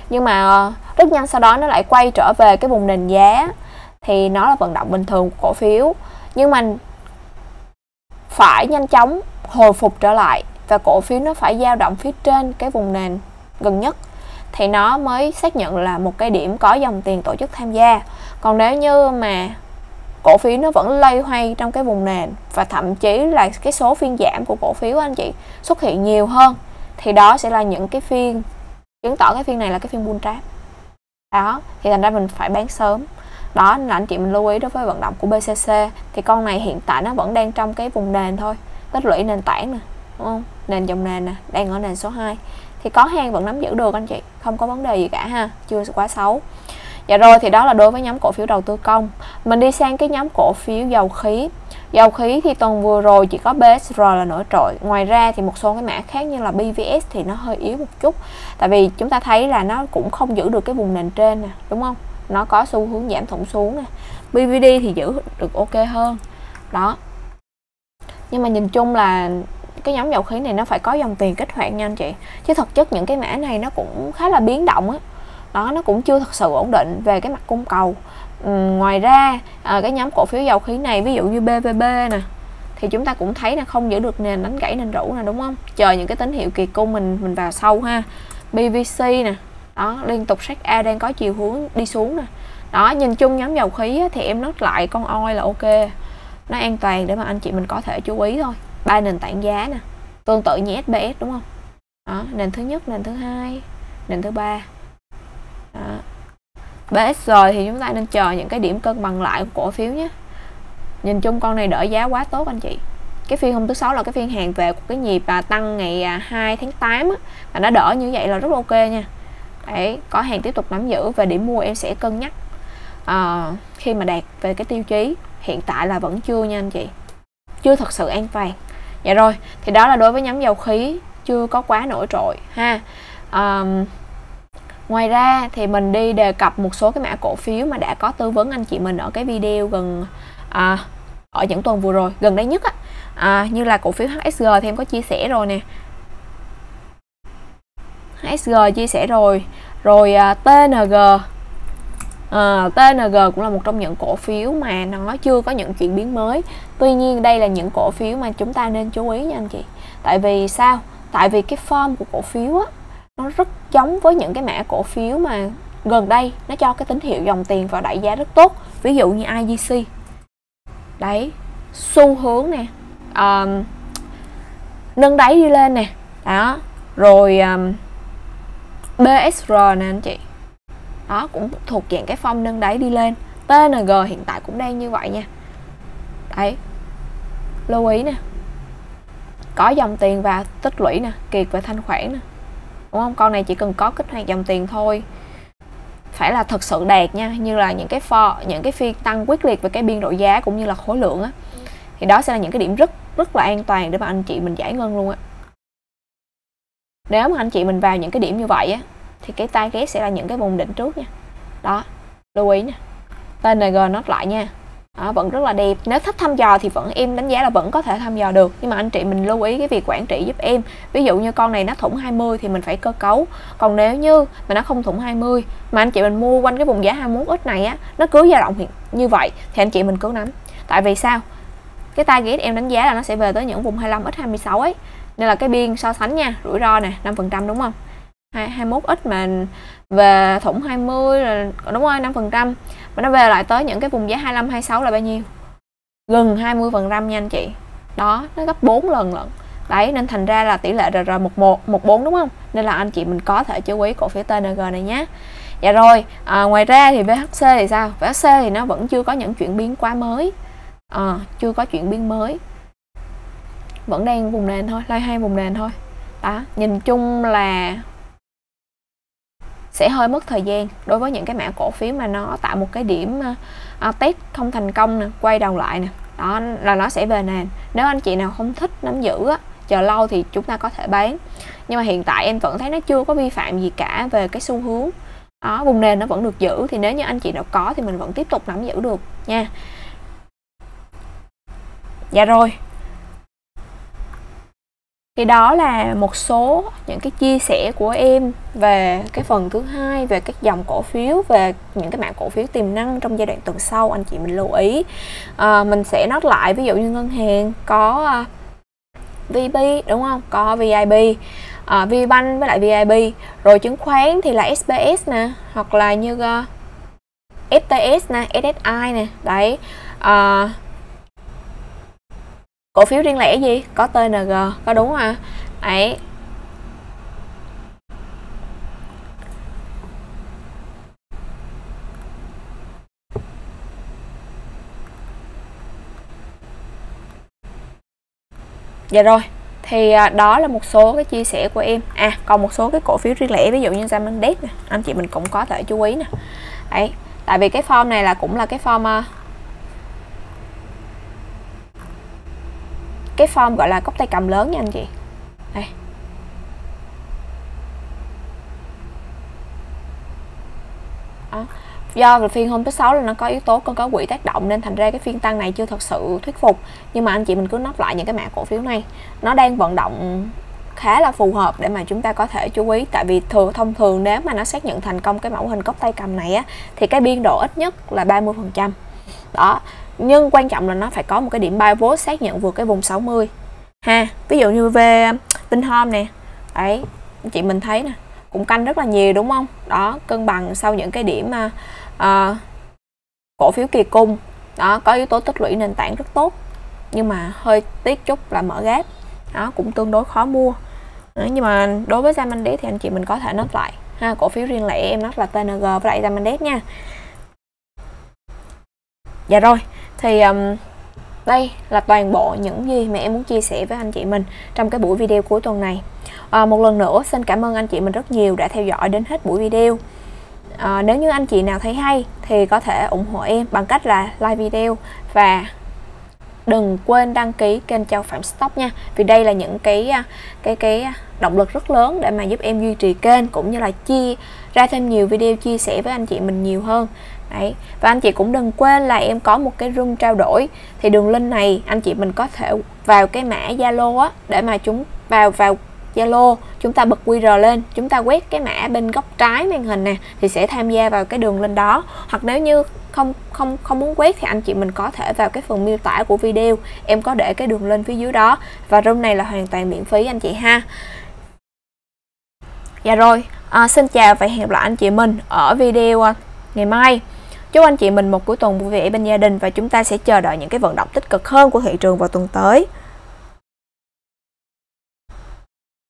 nhưng mà rất nhanh sau đó nó lại quay trở về cái vùng nền giá thì nó là vận động bình thường của cổ phiếu, nhưng mà phải nhanh chóng hồi phục trở lại và cổ phiếu nó phải dao động phía trên cái vùng nền gần nhất thì nó mới xác nhận là một cái điểm có dòng tiền tổ chức tham gia. Còn nếu như mà cổ phiếu nó vẫn loay hoay trong cái vùng nền và thậm chí là cái số phiên giảm của cổ phiếu anh chị xuất hiện nhiều hơn thì đó sẽ là những cái phiên chứng tỏ cái phiên này là cái phiên bull trap. Đó, thì thành ra mình phải bán sớm. Đó là anh chị mình lưu ý đối với vận động của BCC. Thì con này hiện tại nó vẫn đang trong cái vùng nền thôi, tích lũy nền tảng nè, đúng không? Nền dòng nền nè, đang ở nền số 2 thì có hàng vẫn nắm giữ được anh chị, không có vấn đề gì cả ha, chưa quá xấu. Dạ rồi, thì đó là đối với nhóm cổ phiếu đầu tư công. Mình đi sang cái nhóm cổ phiếu dầu khí. Dầu khí thì tuần vừa rồi chỉ có BSR là nổi trội. Ngoài ra thì một số cái mã khác như là BVS thì nó hơi yếu một chút. Tại vì chúng ta thấy là nó cũng không giữ được cái vùng nền trên nè, đúng không? Nó có xu hướng giảm thủng xuống nè. BVD thì giữ được ok hơn. Đó. Nhưng mà nhìn chung là cái nhóm dầu khí này nó phải có dòng tiền kích hoạt nha anh chị. Chứ thực chất những cái mã này nó cũng khá là biến động á. Đó, nó cũng chưa thật sự ổn định về cái mặt cung cầu. Ngoài ra cái nhóm cổ phiếu dầu khí này, ví dụ như BVB nè, thì chúng ta cũng thấy là không giữ được nền đánh gãy nền rũ nè, đúng không? Chờ những cái tín hiệu kỳ cung mình vào sâu ha. BVC nè, đó, liên tục sách A đang có chiều hướng đi xuống nè. Đó, nhìn chung nhóm dầu khí á, thì em nốt lại con OI là ok. Nó an toàn để mà anh chị mình có thể chú ý thôi. Ba nền tảng giá nè, tương tự như SBS đúng không? Đó, nền thứ nhất, nền thứ hai, nền thứ ba. Đó. BSR thì chúng ta nên chờ những cái điểm cân bằng lại của cổ phiếu nhé. Nhìn chung con này đỡ giá quá tốt anh chị. Cái phiên hôm thứ Sáu là cái phiên hàng về của cái nhịp tăng ngày 2 tháng 8 á, và nó đỡ như vậy là rất ok nha. Đấy, có hàng tiếp tục nắm giữ và điểm mua em sẽ cân nhắc khi mà đạt về cái tiêu chí. Hiện tại là vẫn chưa nha anh chị, chưa thật sự an toàn. Dạ rồi, thì đó là đối với nhóm dầu khí chưa có quá nổi trội ha. Ngoài ra thì mình đi đề cập một số cái mã cổ phiếu mà đã có tư vấn anh chị mình ở cái video gần ở những tuần vừa rồi gần đây nhất á, như là cổ phiếu HSG thì em có chia sẻ rồi nè. HSG chia sẻ rồi, rồi TNG cũng là một trong những cổ phiếu mà nó chưa có những chuyển biến mới. Tuy nhiên đây là những cổ phiếu mà chúng ta nên chú ý nha anh chị. Tại vì sao? Tại vì cái form của cổ phiếu á, nó rất giống với những cái mã cổ phiếu mà gần đây nó cho cái tín hiệu dòng tiền vào đại giá rất tốt. Ví dụ như IGC. Đấy, xu hướng nè, nâng đáy đi lên nè. Đó, rồi BSR nè anh chị. Đó, cũng thuộc dạng cái form nâng đáy đi lên. TNG hiện tại cũng đang như vậy nha. Đấy, lưu ý nè, có dòng tiền và tích lũy nè, kiệt về thanh khoản nè, đúng không? Con này chỉ cần có kích hoạt dòng tiền thôi, phải là thật sự đạt nha. Như là những cái phiên tăng quyết liệt về cái biên độ giá cũng như là khối lượng á, thì đó sẽ là những cái điểm rất là an toàn để mà anh chị mình giải ngân luôn á. Nếu mà anh chị mình vào những cái điểm như vậy á thì cái target sẽ là những cái vùng đỉnh trước nha. Đó, lưu ý nè, TNG nốt lại nha. Đó, vẫn rất là đẹp. Nếu thích thăm dò thì vẫn em đánh giá là vẫn có thể thăm dò được. Nhưng mà anh chị mình lưu ý cái việc quản trị giúp em. Ví dụ như con này nó thủng 20 thì mình phải cơ cấu. Còn nếu như mà nó không thủng 20 mà anh chị mình mua quanh cái vùng giá 21x này á, nó cứ dao động như vậy thì anh chị mình cứ nắm. Tại vì sao? Cái target em đánh giá là nó sẽ về tới những vùng 25x26 ấy. Nên là cái biên so sánh nha, rủi ro nè, 5% đúng không? 21x mà về thủng 20 là đúng rồi, 5%. Mà nó về lại tới những cái vùng giá 25, 26 là bao nhiêu? Gần 20% nha anh chị. Đó, nó gấp 4 lần lận. Đấy, nên thành ra là tỷ lệ RR 11, 14 đúng không? Nên là anh chị mình có thể chú ý cổ phiếu TNG này nhé. Dạ rồi, ngoài ra thì VHC thì sao? VHC thì nó vẫn chưa có những chuyển biến quá mới, chưa có chuyển biến mới, vẫn đang vùng nền thôi, lai hai vùng nền thôi. Đó, nhìn chung là sẽ hơi mất thời gian đối với những cái mã cổ phiếu mà nó tạo một cái điểm test không thành công nè, quay đầu lại nè, đó là nó sẽ về nền. Nếu anh chị nào không thích nắm giữ á, chờ lâu thì chúng ta có thể bán, nhưng mà hiện tại em vẫn thấy nó chưa có vi phạm gì cả về cái xu hướng đó, vùng nền nó vẫn được giữ, thì nếu như anh chị nào có thì mình vẫn tiếp tục nắm giữ được nha. Dạ rồi, thì đó là một số những cái chia sẻ của em về cái phần thứ hai, về các dòng cổ phiếu, về những cái mã cổ phiếu tiềm năng trong giai đoạn tuần sau anh chị mình lưu ý. Mình sẽ nói lại, ví dụ như ngân hàng có VIB đúng không, có VIB, VPBank với lại VIB, rồi chứng khoán thì là SBS nè, hoặc là như FTS nè, SSI nè, đấy. Cổ phiếu riêng lẻ gì? Có TNG, có đúng không ạ? Đấy. Dạ rồi, thì đó là một số cái chia sẻ của em. À, còn một số cái cổ phiếu riêng lẻ, ví dụ như Giamondes nè, anh chị mình cũng có thể chú ý nè. Đấy, tại vì cái form này là cũng là cái form, cái form gọi là cốc tay cầm lớn nha anh chị. Đây. Đó. Do là phiên hôm thứ Sáu là nó có yếu tố con có quỹ tác động, nên thành ra cái phiên tăng này chưa thật sự thuyết phục. Nhưng mà anh chị mình cứ nốt lại những cái mã cổ phiếu này, nó đang vận động khá là phù hợp để mà chúng ta có thể chú ý. Tại vì thông thường nếu mà nó xác nhận thành công cái mẫu hình cốc tay cầm này á, thì cái biên độ ít nhất là 30%. Đó, nhưng quan trọng là nó phải có một cái điểm buy vote xác nhận vượt cái vùng 60 ha. Ví dụ như về Vinhomes nè, đấy, chị mình thấy nè, cũng canh rất là nhiều đúng không? Đó, cân bằng sau những cái điểm mà cổ phiếu kỳ cung. Đó, có yếu tố tích lũy nền tảng rất tốt, nhưng mà hơi tiếc chút là mở gap. Đó, cũng tương đối khó mua. Đó, nhưng mà đối với Giamondes thì anh chị mình có thể nốt lại ha. Cổ phiếu riêng lẻ em nốt là TNG với lại Giamondes nha. Dạ rồi, thì đây là toàn bộ những gì mà em muốn chia sẻ với anh chị mình trong cái buổi video cuối tuần này. Một lần nữa xin cảm ơn anh chị mình rất nhiều đã theo dõi đến hết buổi video. Nếu như anh chị nào thấy hay thì có thể ủng hộ em bằng cách là like video, và đừng quên đăng ký kênh Châu Phạm Stocks nha. Vì đây là những cái động lực rất lớn để mà giúp em duy trì kênh, cũng như là chia ra thêm nhiều video chia sẻ với anh chị mình nhiều hơn. Đấy. Và anh chị cũng đừng quên là em có một cái room trao đổi, thì đường link này anh chị mình có thể vào cái mã Zalo á, để mà vào Zalo chúng ta bật QR lên, chúng ta quét cái mã bên góc trái màn hình nè, thì sẽ tham gia vào cái đường link đó. Hoặc nếu như không muốn quét thì anh chị mình có thể vào cái phần miêu tả của video, em có để cái đường link phía dưới đó, và room này là hoàn toàn miễn phí anh chị ha. Dạ rồi, xin chào và hẹn gặp lại anh chị mình ở video ngày mai. Chúc anh chị mình một cuối tuần vui vẻ bên gia đình, và chúng ta sẽ chờ đợi những cái vận động tích cực hơn của thị trường vào tuần tới.